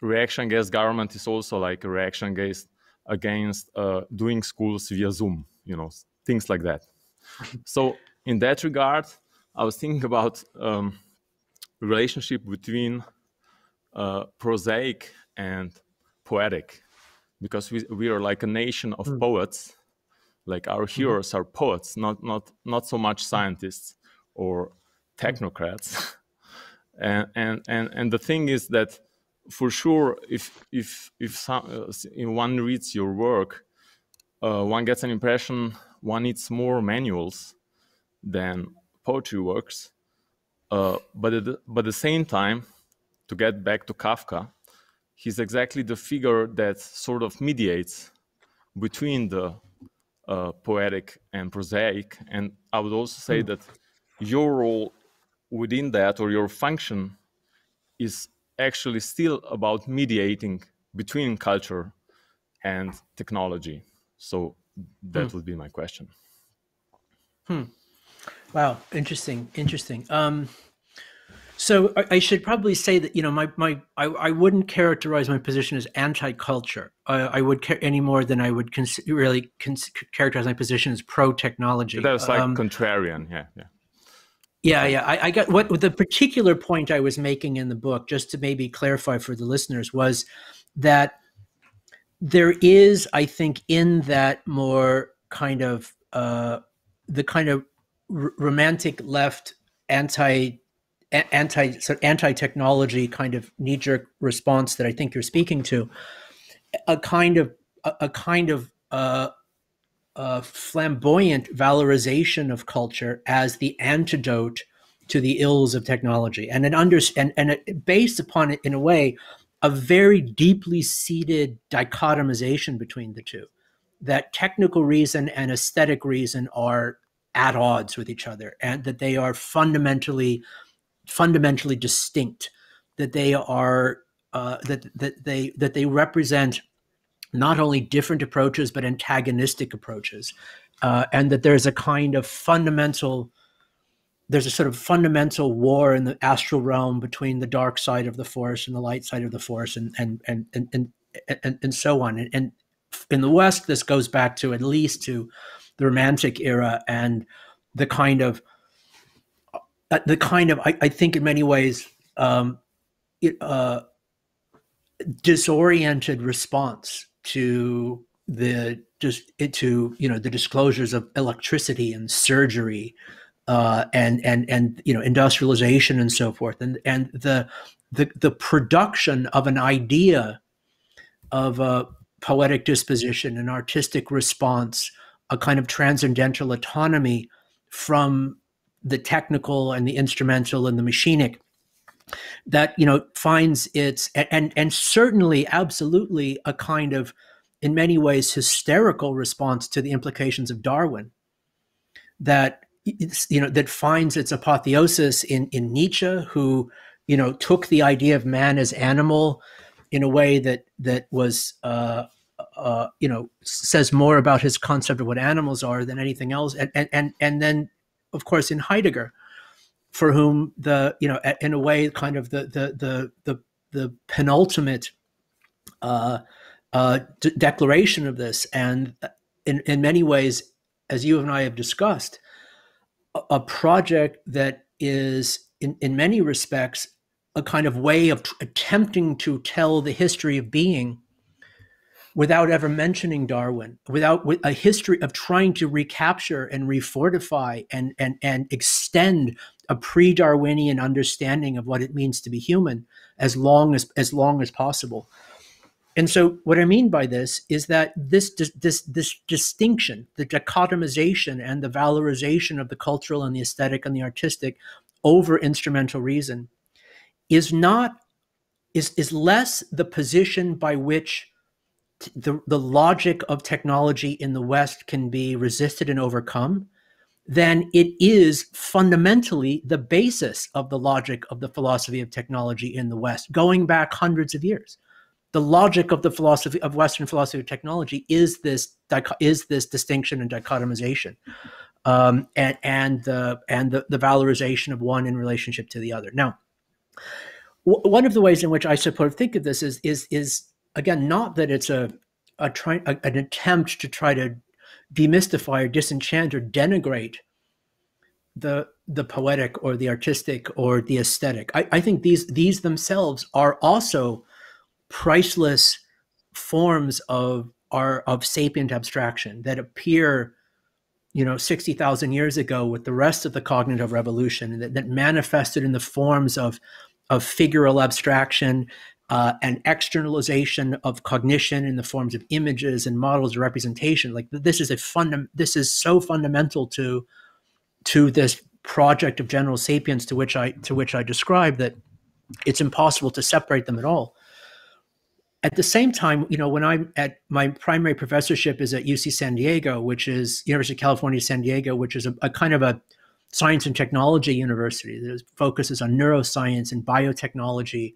Reaction against government is also like a reaction against doing schools via Zoom, you know, things like that. So in that regard, I was thinking about relationship between prosaic and poetic, because we are like a nation of poets, like our heroes are poets, not so much scientists or technocrats. and the thing is that, for sure, if one reads your work, one gets an impression one needs more manuals than poetry works. But at the same time, to get back to Kafka, he's exactly the figure that sort of mediates between the poetic and prosaic. And I would also say that your role within that, or your function, is actually still about mediating between culture and technology. So that would be my question. Wow, interesting. So I should probably say that, you know, I wouldn't characterize my position as anti-culture. I would care any more than I would characterize my position as pro-technology. That's like contrarian, yeah. Yeah. I got what the particular point I was making in the book, just to maybe clarify for the listeners, was that there is, I think, in that more kind of the kind of romantic left anti-technology kind of knee-jerk response that I think you're speaking to, a kind of flamboyant valorization of culture as the antidote to the ills of technology, and based upon it, in a way, a very deeply seated dichotomization between the two, that technical reason and aesthetic reason are at odds with each other, and that they are fundamentally distinct, that they are that they represent not only different approaches, but antagonistic approaches. And that there's a kind of fundamental, there's a sort of fundamental war in the astral realm between the dark side of the force and the light side of the force, and so on. And in the West, this goes back to at least to the Romantic era, and the kind of I think in many ways, disoriented response to the disclosures of electricity and surgery, and you know, industrialization and so forth, and the production of an idea of a poetic disposition, an artistic response, a kind of transcendental autonomy from the technical and the instrumental and the machinic, that, you know, finds its, and certainly absolutely a kind of, in many ways, hysterical response to the implications of Darwin, that, you know, that finds its apotheosis in Nietzsche, who, you know, took the idea of man as animal in a way that was says more about his concept of what animals are than anything else. And then, of course, in Heidegger, for whom the, in a way, kind of the penultimate declaration of this, and in many ways, as you and I have discussed, a project that is in many respects a kind of way of attempting to tell the history of being without ever mentioning Darwin, with a history of trying to recapture and refortify and extend a pre-Darwinian understanding of what it means to be human as long as possible. And so what I mean by this is that this distinction, the dichotomization and the valorization of the cultural and the aesthetic and the artistic over instrumental reason is less the position by which the logic of technology in the West can be resisted and overcome than it is fundamentally the basis of the logic of the philosophy of technology in the West, going back hundreds of years. The logic of the philosophy of Western philosophy of technology is this distinction and dichotomization, and the valorization of one in relationship to the other. Now, one of the ways in which I support think of this is again not that it's an attempt to try to demystify or disenchant or denigrate the poetic or the artistic or the aesthetic. I think these themselves are also priceless forms of sapient abstraction that appear, 60,000 years ago with the rest of the cognitive revolution that manifested in the forms of figural abstraction and externalization of cognition in the forms of images and models of representation. Like this is so fundamental to this project of general sapience to which I described that it's impossible to separate them at all. At the same time, when I'm at my primary professorship is at UC San Diego, which is University of California, San Diego, which is a kind of a science and technology university that focuses on neuroscience and biotechnology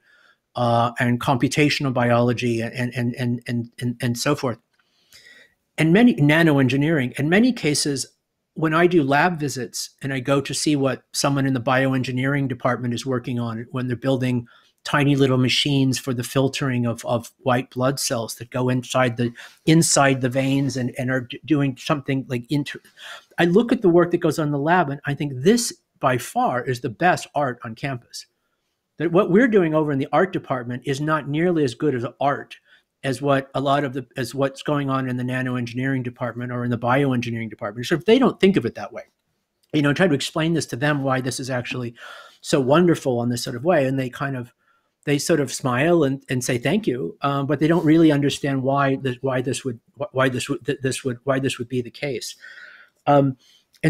and computational biology and so forth. And many nanoengineering. In many cases, when I do lab visits and I go to see what someone in the bioengineering department is working on when they're building tiny little machines for the filtering of white blood cells that go inside the veins and are doing something like I look at the work that goes on in the lab and I think this by far is the best art on campus. That what we're doing over in the art department is not nearly as good as art as as what's going on in the nanoengineering department or in the bioengineering department. So if they don't think of it that way, try to explain this to them why this is actually so wonderful in this sort of way, and they sort of smile and say thank you, but they don't really understand why this would be the case. And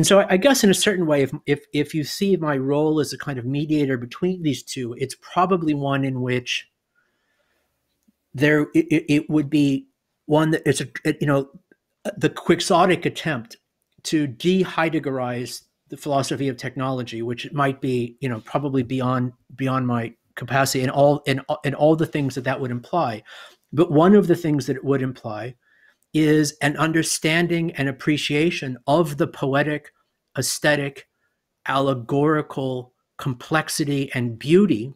so I guess in a certain way, if you see my role as a kind of mediator between these two, it's probably one in which it would be one that it's the quixotic attempt to de-Heideggerize the philosophy of technology, which it might be probably beyond my capacity and all the things that would imply. But one of the things that it would imply is an understanding and appreciation of the poetic, aesthetic, allegorical complexity and beauty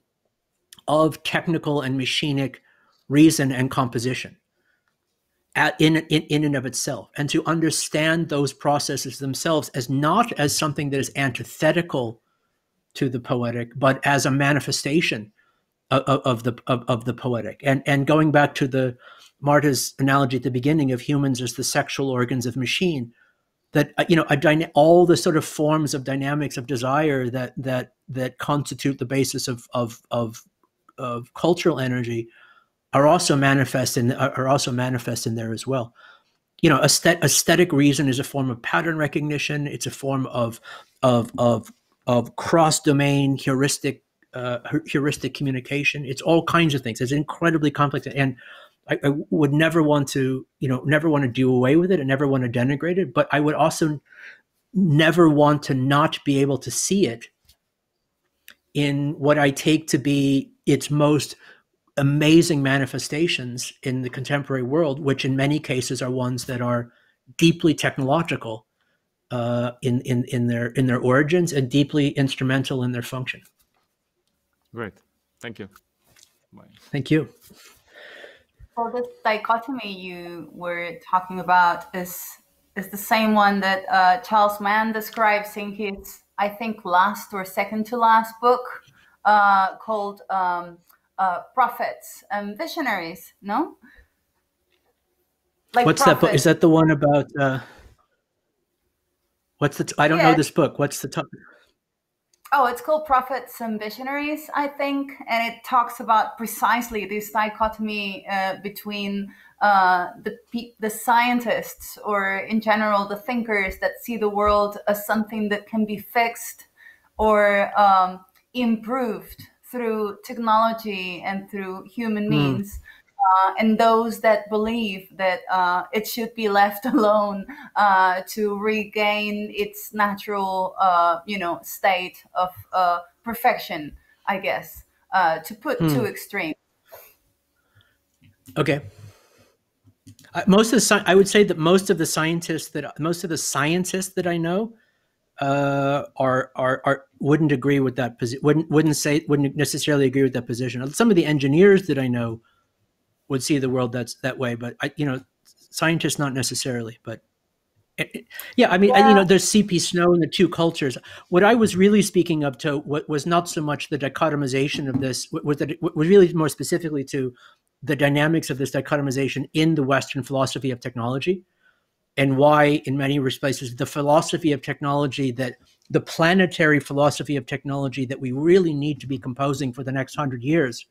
of technical and machinic reason and composition in and of itself, and to understand those processes themselves as not as something that is antithetical to the poetic, but as a manifestation of the poetic. And going back to Marta's analogy at the beginning of humans as the sexual organs of machine, that all the sort of forms of dynamics of desire that constitute the basis of cultural energy are also manifest in there as well. Aesthetic reason is a form of pattern recognition. It's a form of cross-domain heuristic communication. It's all kinds of things. It's incredibly complex, and I would never want to do away with it, and never want to denigrate it. But I would also never want to not be able to see it in what I take to be its most amazing manifestations in the contemporary world, which in many cases are ones that are deeply technological in their origins and deeply instrumental in their function. Great, thank you. Bye. Thank you. Well, this dichotomy you were talking about is the same one that Charles Mann describes in his, I think, last or second to last book called Prophets and Visionaries, no? Like, what's prophets. That book? Is that the one about, what's the, I don't know this book. What's the topic? Oh, it's called Prophets and Visionaries, I think. And it talks about precisely this dichotomy between the scientists, or in general, the thinkers that see the world as something that can be fixed or improved through technology and through human means, and those that believe that it should be left alone to regain its natural, state of perfection, I guess, to put too extreme. Okay. I would say that most of the scientists that I know wouldn't agree with that position, wouldn't necessarily agree with that position. Some of the engineers that I know would see the world that way, but scientists not necessarily. But there's C.P. Snow and the two cultures. What I was really speaking of to what was not so much the dichotomization of this, was really more specifically to the dynamics of this dichotomization in the Western philosophy of technology, and why in many places the philosophy of technology, that the planetary philosophy of technology that we really need to be composing for the next 100 years,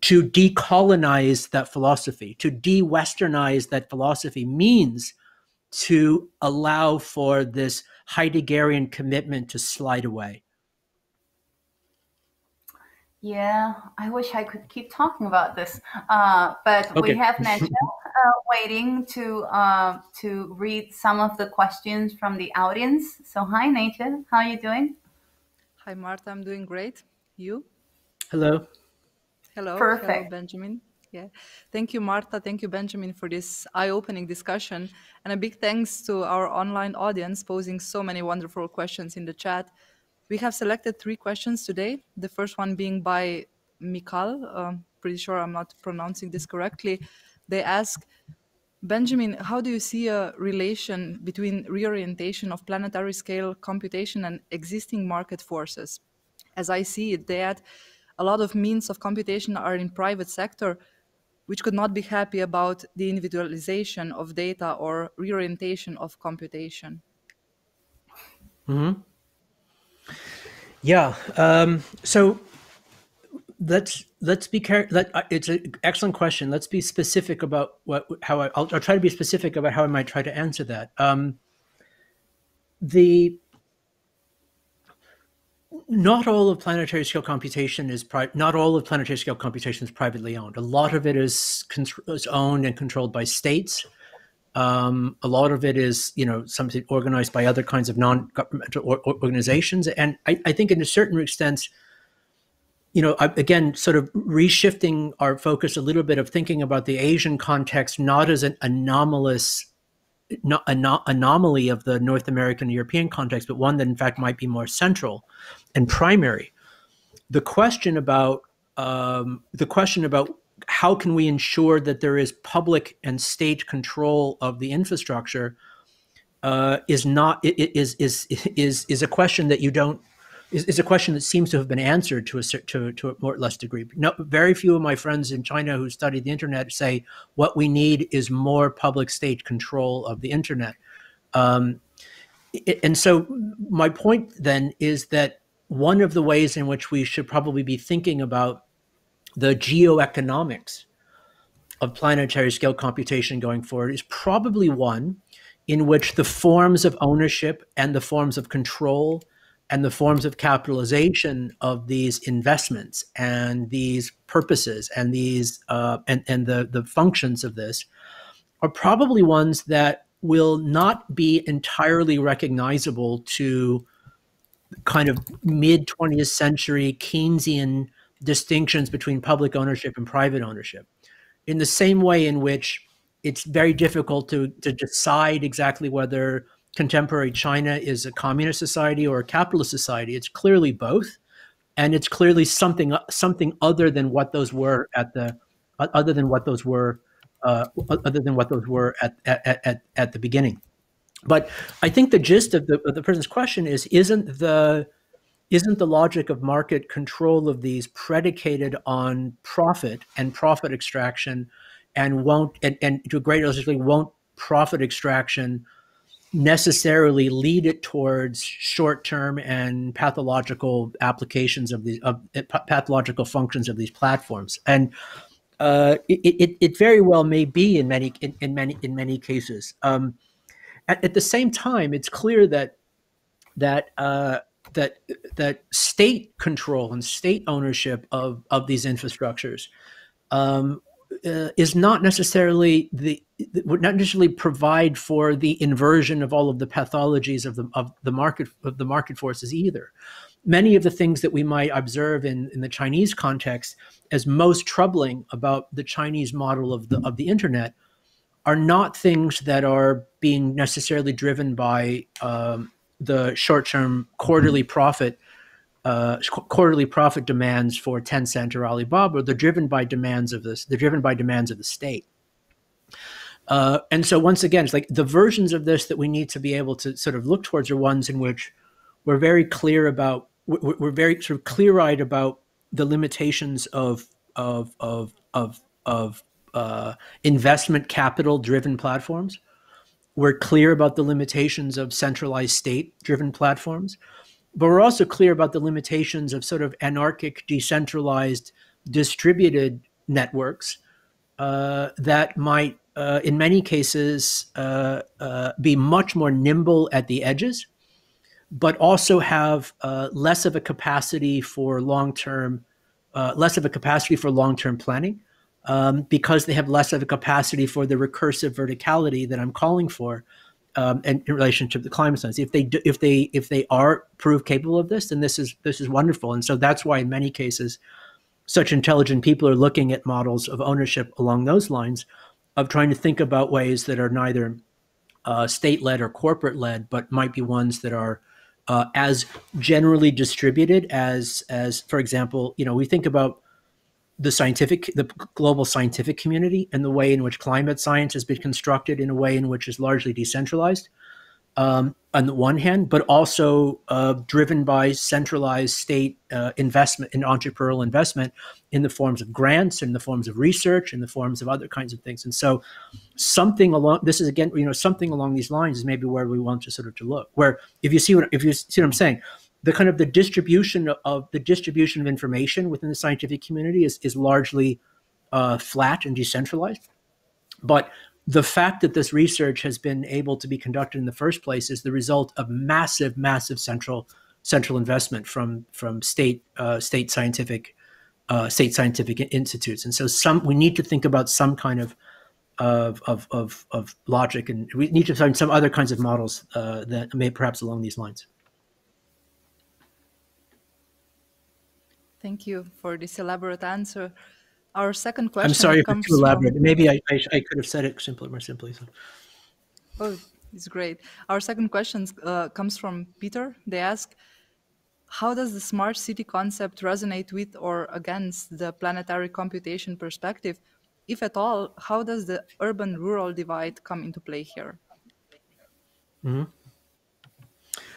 to decolonize that philosophy, to de-Westernize that philosophy, means to allow for this Heideggerian commitment to slide away. Yeah, I wish I could keep talking about this, but we have Nigel waiting to read some of the questions from the audience. So hi, Nigel, how are you doing? Hi, Marta, I'm doing great. You? Hello. Hello. Perfect. Hello, Benjamin. Yeah. Thank you, Marta. Thank you, Benjamin, for this eye-opening discussion. And a big thanks to our online audience posing so many wonderful questions in the chat. We have selected 3 questions today, the first one being by Mikal. Pretty sure I'm not pronouncing this correctly. They ask, Benjamin, how do you see a relation between reorientation of planetary scale computation and existing market forces? As I see it, that a lot of means of computation are in private sector, which could not be happy about the individualization of data or reorientation of computation. Mm-hmm. Yeah. So let's be careful. It's an excellent question. Let's be specific about I'll try to be specific about how I might try to answer that. Not all of planetary scale computation is privately owned. A lot of it is owned and controlled by states. A lot of it is, something organized by other kinds of non-governmental organizations. And I think in a certain extent, again, sort of reshifting our focus a little bit of thinking about the Asian context, not as an anomaly of the North American and European context, but one that in fact might be more central and primary. The question about how can we ensure that there is public and state control of the infrastructure is a question that seems to have been answered to a more or less degree. No, very few of my friends in China who study the internet say what we need is more public state control of the internet. And so my point then is that one of the ways in which we should probably be thinking about the geoeconomics of planetary scale computation going forward is probably one in which the forms of ownership and the forms of control and the forms of capitalization of these investments and these purposes and these and the functions of this are probably ones that will not be entirely recognizable to kind of mid-20th century Keynesian distinctions between public ownership and private ownership, in the same way in which it's very difficult to decide exactly whether contemporary China is a communist society or a capitalist society. It's clearly both, and it's clearly something other than what those were at the at the beginning. But I think the gist of the person's question is: isn't the logic of market control of these predicated on profit and profit extraction, and to a greater degree won't profit extraction necessarily lead it towards short-term and pathological applications of the pathological functions of these platforms? And it very well may be in many cases. At the same time, it's clear that state control and state ownership of these infrastructures is not necessarily would not necessarily provide for the inversion of all of the pathologies of the market forces either. Many of the things that we might observe in the Chinese context as most troubling about the Chinese model of the internet are not things that are being necessarily driven by the short-term quarterly profit demands for Tencent or Alibaba. They're driven by demands of this. They're driven by demands of the state. And so, once again, it's like the versions of this that we need to be able to sort of look towards are ones in which we're very clear about. We're very sort of clear-eyed about the limitations of investment capital-driven platforms. We're clear about the limitations of centralized state-driven platforms, but we're also clear about the limitations of sort of anarchic, decentralized, distributed networks that might, in many cases, be much more nimble at the edges, but also have less of a capacity for long-term planning. Because they have less of a capacity for the recursive verticality that I'm calling for, and in relationship to climate science. If they are proved capable of this, then this is wonderful. And so that's why in many cases, such intelligent people are looking at models of ownership along those lines, of trying to think about ways that are neither state-led or corporate-led, but might be ones that are as generally distributed as, for example, you know, we think about the global scientific community and the way in which climate science has been constructed in a way in which is largely decentralized on the one hand, but also driven by centralized state investment and entrepreneurial investment in the forms of grants, in the forms of research, in the forms of other kinds of things. And so something along these lines is maybe where we want to sort of to look, where if you see what I'm saying, the kind of the distribution of information within the scientific community is largely flat and decentralized. But the fact that this research has been able to be conducted in the first place is the result of massive, massive central investment from state scientific institutes. And so we need to think about some kind of logic, and we need to find some other kinds of models that may perhaps along these lines. Thank you for this elaborate answer. Our second question. I'm sorry if it's too elaborate. Maybe I could have said it more simply. So. Oh, it's great. Our second question comes from Peter. They ask, how does the smart city concept resonate with or against the planetary computation perspective? If at all, how does the urban-rural divide come into play here? Mm-hmm.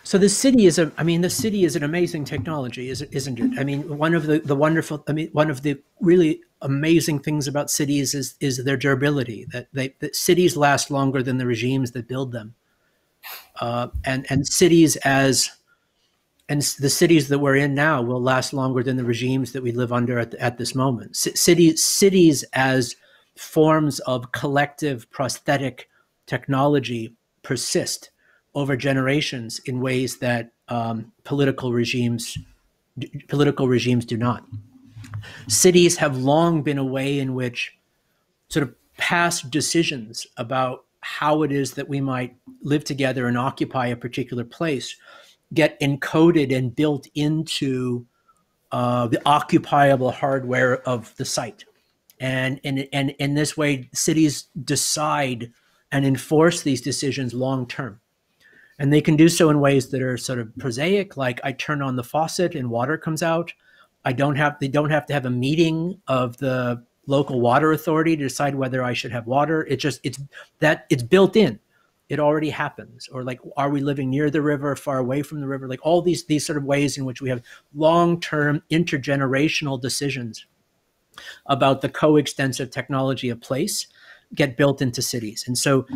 So the city is an amazing technology, isn't it? I mean, one of the really amazing things about cities is their durability, that cities last longer than the regimes that build them. And cities the cities that we're in now will last longer than the regimes that we live under at this moment. Cities as forms of collective prosthetic technology persist over generations in ways that political regimes do not. Cities have long been a way in which sort of past decisions about how it is that we might live together and occupy a particular place get encoded and built into the occupiable hardware of the site. And in this way, cities decide and enforce these decisions long term. And they can do so in ways that are sort of prosaic, like I turn on the faucet and water comes out. They don't have to have a meeting of the local water authority to decide whether I should have water. It's built in. It already happens. Or like, are we living near the river, far away from the river? Like all these sort of ways in which we have long-term intergenerational decisions about the coextensive technology of place get built into cities. And so,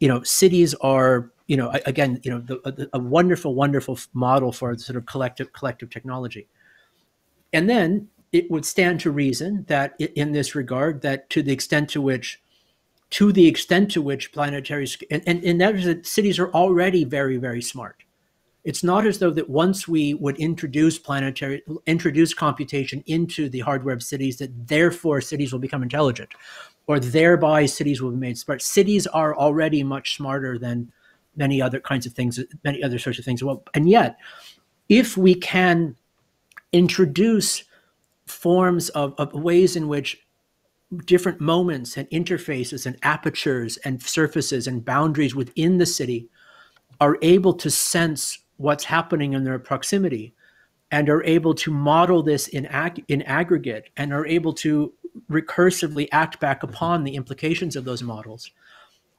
you know, cities are, you know, again, you know, a wonderful, wonderful model for sort of collective technology. And then it would stand to reason that in this regard, that to the extent to which planetary, and that is that cities are already very, very smart. It's not as though that once we would introduce computation into the hardware of cities, that therefore cities will become intelligent, or thereby cities will be made smart. Cities are already much smarter than many other kinds of things, many other sorts of things. Well, and yet, if we can introduce forms of ways in which different moments and interfaces and apertures and surfaces and boundaries within the city are able to sense what's happening in their proximity and are able to model this in aggregate and are able to recursively act back upon the implications of those models,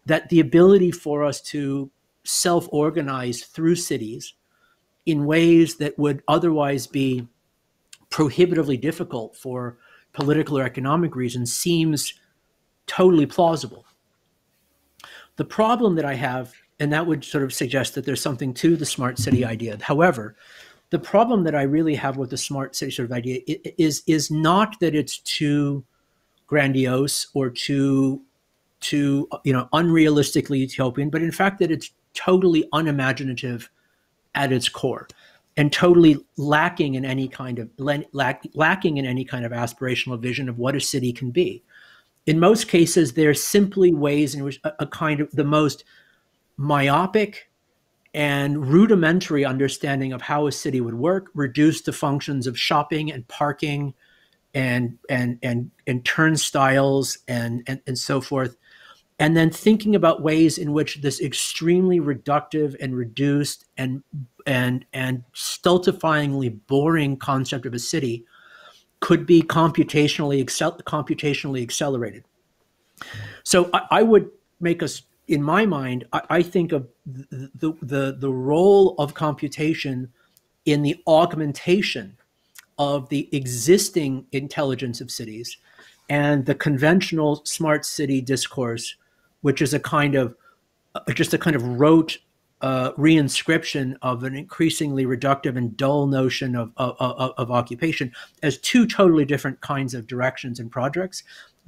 that the ability for us to self-organize through cities in ways that would otherwise be prohibitively difficult for political or economic reasons seems totally plausible. The problem that I have, and that would sort of suggest that there's something to the smart city idea. However, the problem that I really have with the smart city sort of idea is not that it's too grandiose or too you know, unrealistically utopian, but in fact that it's totally unimaginative at its core, and totally lacking in any kind of aspirational vision of what a city can be. In most cases, they're simply ways in which a kind of the most myopic and rudimentary understanding of how a city would work, reduced to functions of shopping and parking, and turnstiles and so forth, and then thinking about ways in which this extremely reductive and reduced and stultifyingly boring concept of a city could be computationally accelerated. So I would make us, in my mind, I think of the role of computation in the augmentation of the existing intelligence of cities and the conventional smart city discourse, which is a kind of rote reinscription of an increasingly reductive and dull notion of occupation, as two totally different kinds of directions and projects,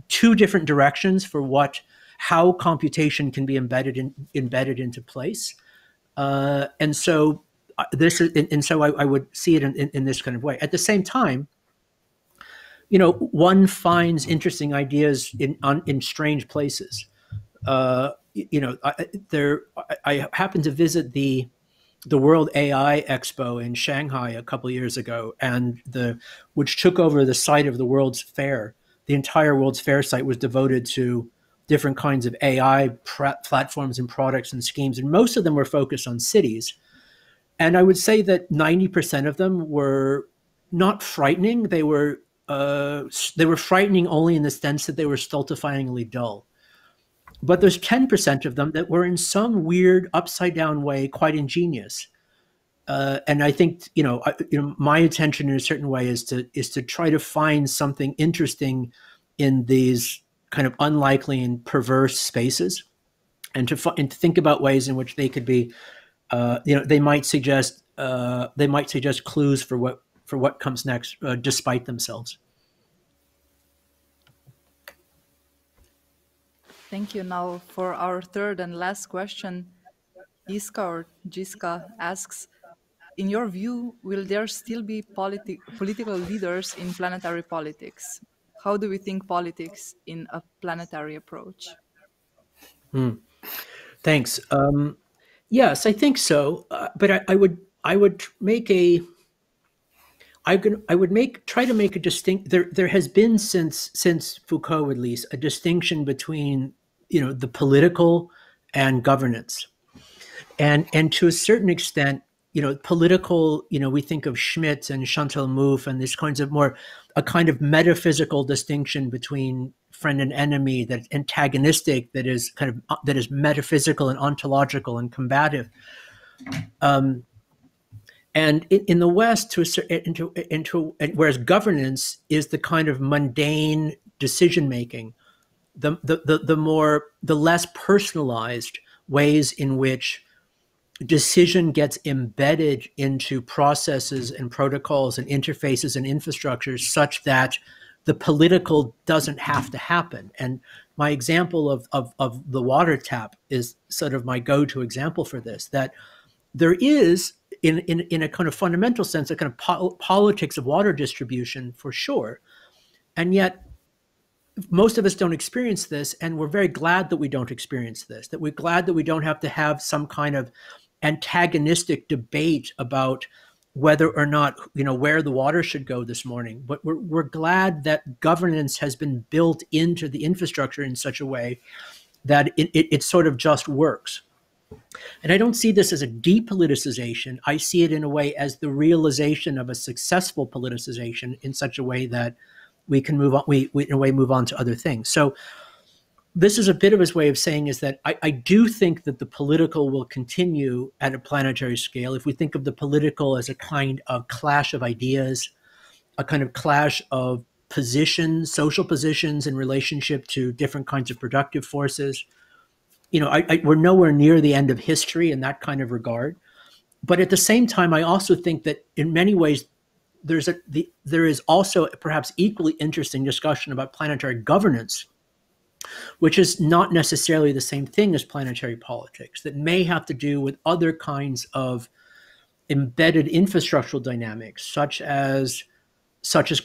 two different directions for how computation can be embedded into place, and so this is, and so I would see it in this kind of way. At the same time, you know, one finds interesting ideas in strange places. You know, I happened to visit the World AI Expo in Shanghai a couple of years ago, and which took over the site of the World's Fair. The entire World's Fair site was devoted to different kinds of AI platforms and products and schemes, and most of them were focused on cities. And I would say that 90% of them were not frightening. They were frightening only in the sense that they were stultifyingly dull. But there's 10% of them that were in some weird upside down way quite ingenious, and I think, you know, my attention in a certain way is to try to find something interesting in these kind of unlikely and perverse spaces, and to think about ways in which they could be, you know, they might suggest clues for what comes next, despite themselves. Thank you. Now for our third and last question, Giska asks, in your view, will there still be political leaders in planetary politics? How do we think politics in a planetary approach? Thanks. Yes, I think so. But I would make a I would try to make a distinct. There has been since Foucault, at least, a distinction between the political and governance, and to a certain extent, political. We think of Schmitt and Chantal Mouffe and these kinds of a kind of metaphysical distinction between friend and enemy, that's antagonistic, that is metaphysical and ontological and combative. And in the West, whereas governance is the kind of mundane decision making, the less personalized ways in which decision gets embedded into processes and protocols and interfaces and infrastructures, such that the political doesn't have to happen. And my example of the water tap is sort of my go-to example for this. That there is, in a kind of fundamental sense, a kind of politics of water distribution, for sure. And yet most of us don't experience this, and we're very glad that we don't experience this, that we're glad that we don't have to have some kind of antagonistic debate about whether or not, where the water should go this morning. But we're glad that governance has been built into the infrastructure in such a way that it sort of just works. And I don't see this as a depoliticization. I see it in a way as the realization of a successful politicization, in such a way that we can move on, we move on to other things. So this is a bit of his way of saying is that I do think that the political will continue at a planetary scale. If we think of the political as a kind of clash of ideas, a kind of clash of positions, social positions in relationship to different kinds of productive forces, we're nowhere near the end of history in that kind of regard. But at the same time, I also think that in many ways, there is also perhaps equally interesting discussion about planetary governance, which is not necessarily the same thing as planetary politics, that may have to do with other kinds of embedded infrastructural dynamics, such as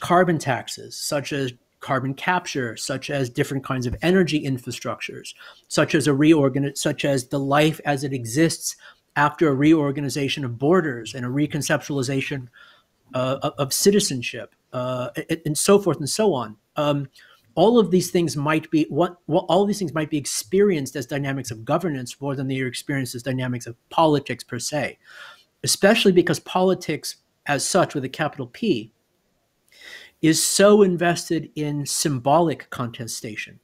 carbon taxes, such as carbon capture, such as different kinds of energy infrastructures, such as the life as it exists after a reorganization of borders and a reconceptualization of citizenship, and so forth and so on. All of these things might be experienced as dynamics of governance more than they are experienced as dynamics of politics per se, especially because politics, as such with a capital P, is so invested in symbolic contestation,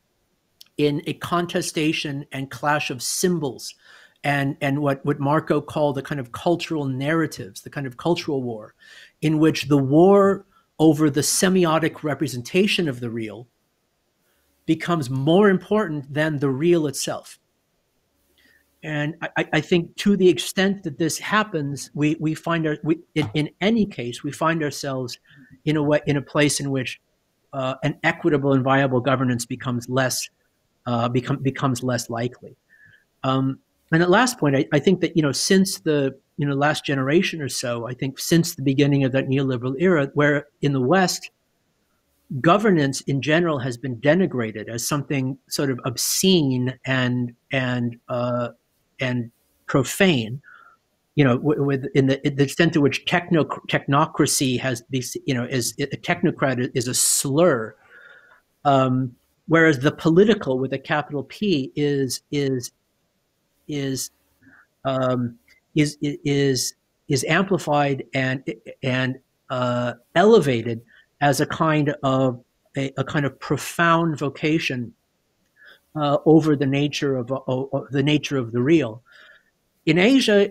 in a contestation and clash of symbols, and what Marko called the kind of cultural narratives, the kind of cultural war, in which the war over the semiotic representation of the real becomes more important than the real itself. And I think, to the extent that this happens, we find ourselves in a place in which an equitable and viable governance becomes less likely. And at last point, I think that since the last generation or so, I think since the beginning of that neoliberal era, where in the West governance in general has been denigrated as something sort of obscene and profane, in the extent to which technocracy has these, is a technocrat is a slur, whereas the political with a capital P is amplified and elevated as a kind of profound vocation over the nature of the real. In Asia,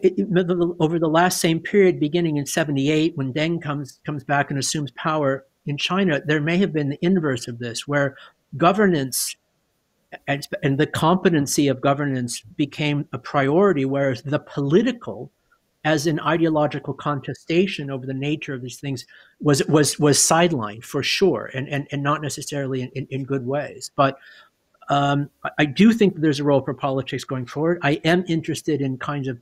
over the last same period, beginning in 78, when Deng comes back and assumes power in China, there may have been the inverse of this, where governance and the competency of governance became a priority, whereas the political, as an ideological contestation over the nature of these things, was sidelined, for sure, and not necessarily in good ways. But I do think that there's a role for politics going forward. I am interested in kinds of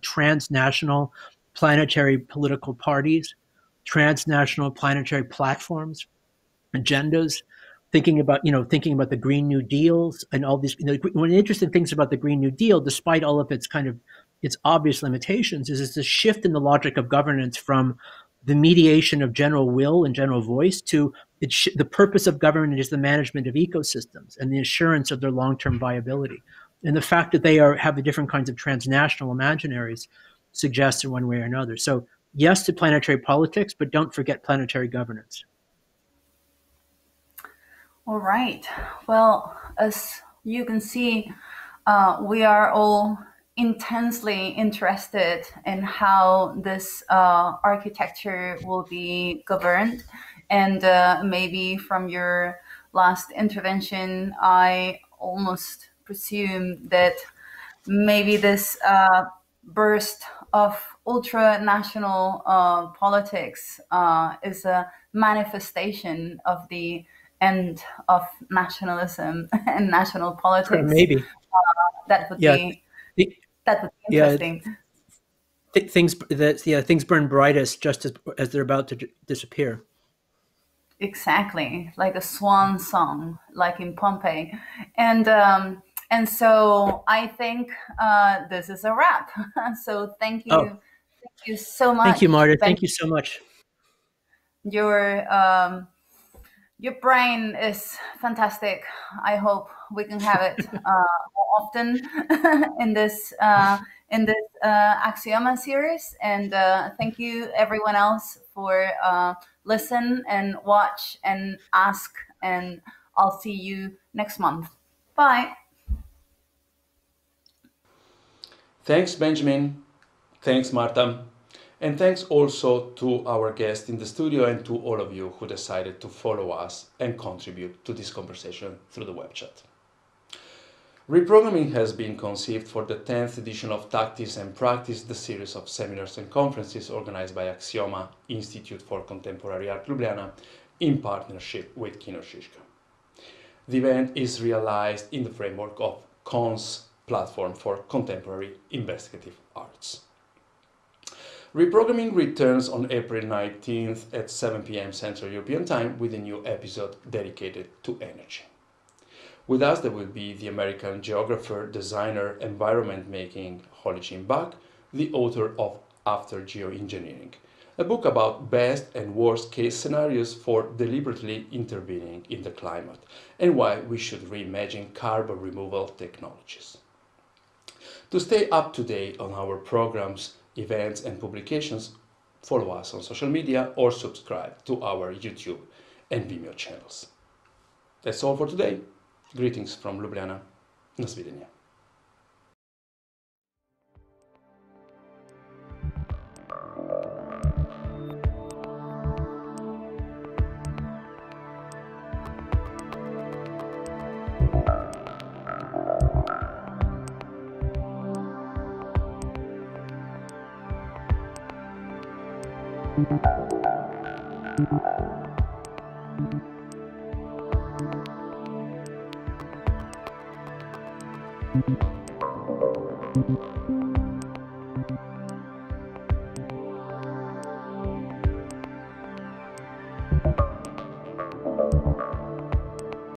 transnational planetary political parties, transnational planetary platforms, agendas, thinking about the Green New Deals and all these. One of the interesting things about the Green New Deal, despite all of its obvious limitations, is the shift in the logic of governance from the mediation of general will and general voice to the purpose of government is the management of ecosystems and the assurance of their long-term viability. And the fact that they are have the different kinds of transnational imaginaries suggests in one way or another. So yes to planetary politics, but don't forget planetary governance. All right. Well, as you can see, we are all intensely interested in how this architecture will be governed. And maybe from your last intervention, I almost presume that maybe this burst of ultra-national politics is a manifestation of the end of nationalism and national politics. Maybe that would be interesting. Things burn brightest just as they're about to disappear. Exactly, like a swan song, like in Pompeii, and so I think this is a wrap. So thank you, thank you so much. Thank you, Marta. Thank you so much. Your brain is fantastic. I hope we can have it more often in this Aksioma series. And thank you, everyone else, for listen and watch and ask. And I'll see you next month. Bye. Thanks, Benjamin. Thanks, Marta. And thanks also to our guest in the studio and to all of you who decided to follow us and contribute to this conversation through the web chat. Reprogramming has been conceived for the 10th edition of Tactics and Practice, the series of seminars and conferences organized by Aksioma, Institute for Contemporary Art Ljubljana, in partnership with Kino Šiška. The event is realized in the framework of CON's platform for contemporary investigative arts. Reprogramming returns on April 19th at 7 PM Central European Time with a new episode dedicated to energy. With us there will be the American geographer, designer, environment making Holly Jean Buck, the author of After Geoengineering, a book about best and worst case scenarios for deliberately intervening in the climate and why we should reimagine carbon removal technologies. To stay up to date on our programs, events and publications, follow us on social media or subscribe to our YouTube and Vimeo channels. That's all for today. Greetings from Ljubljana. Na svidenja.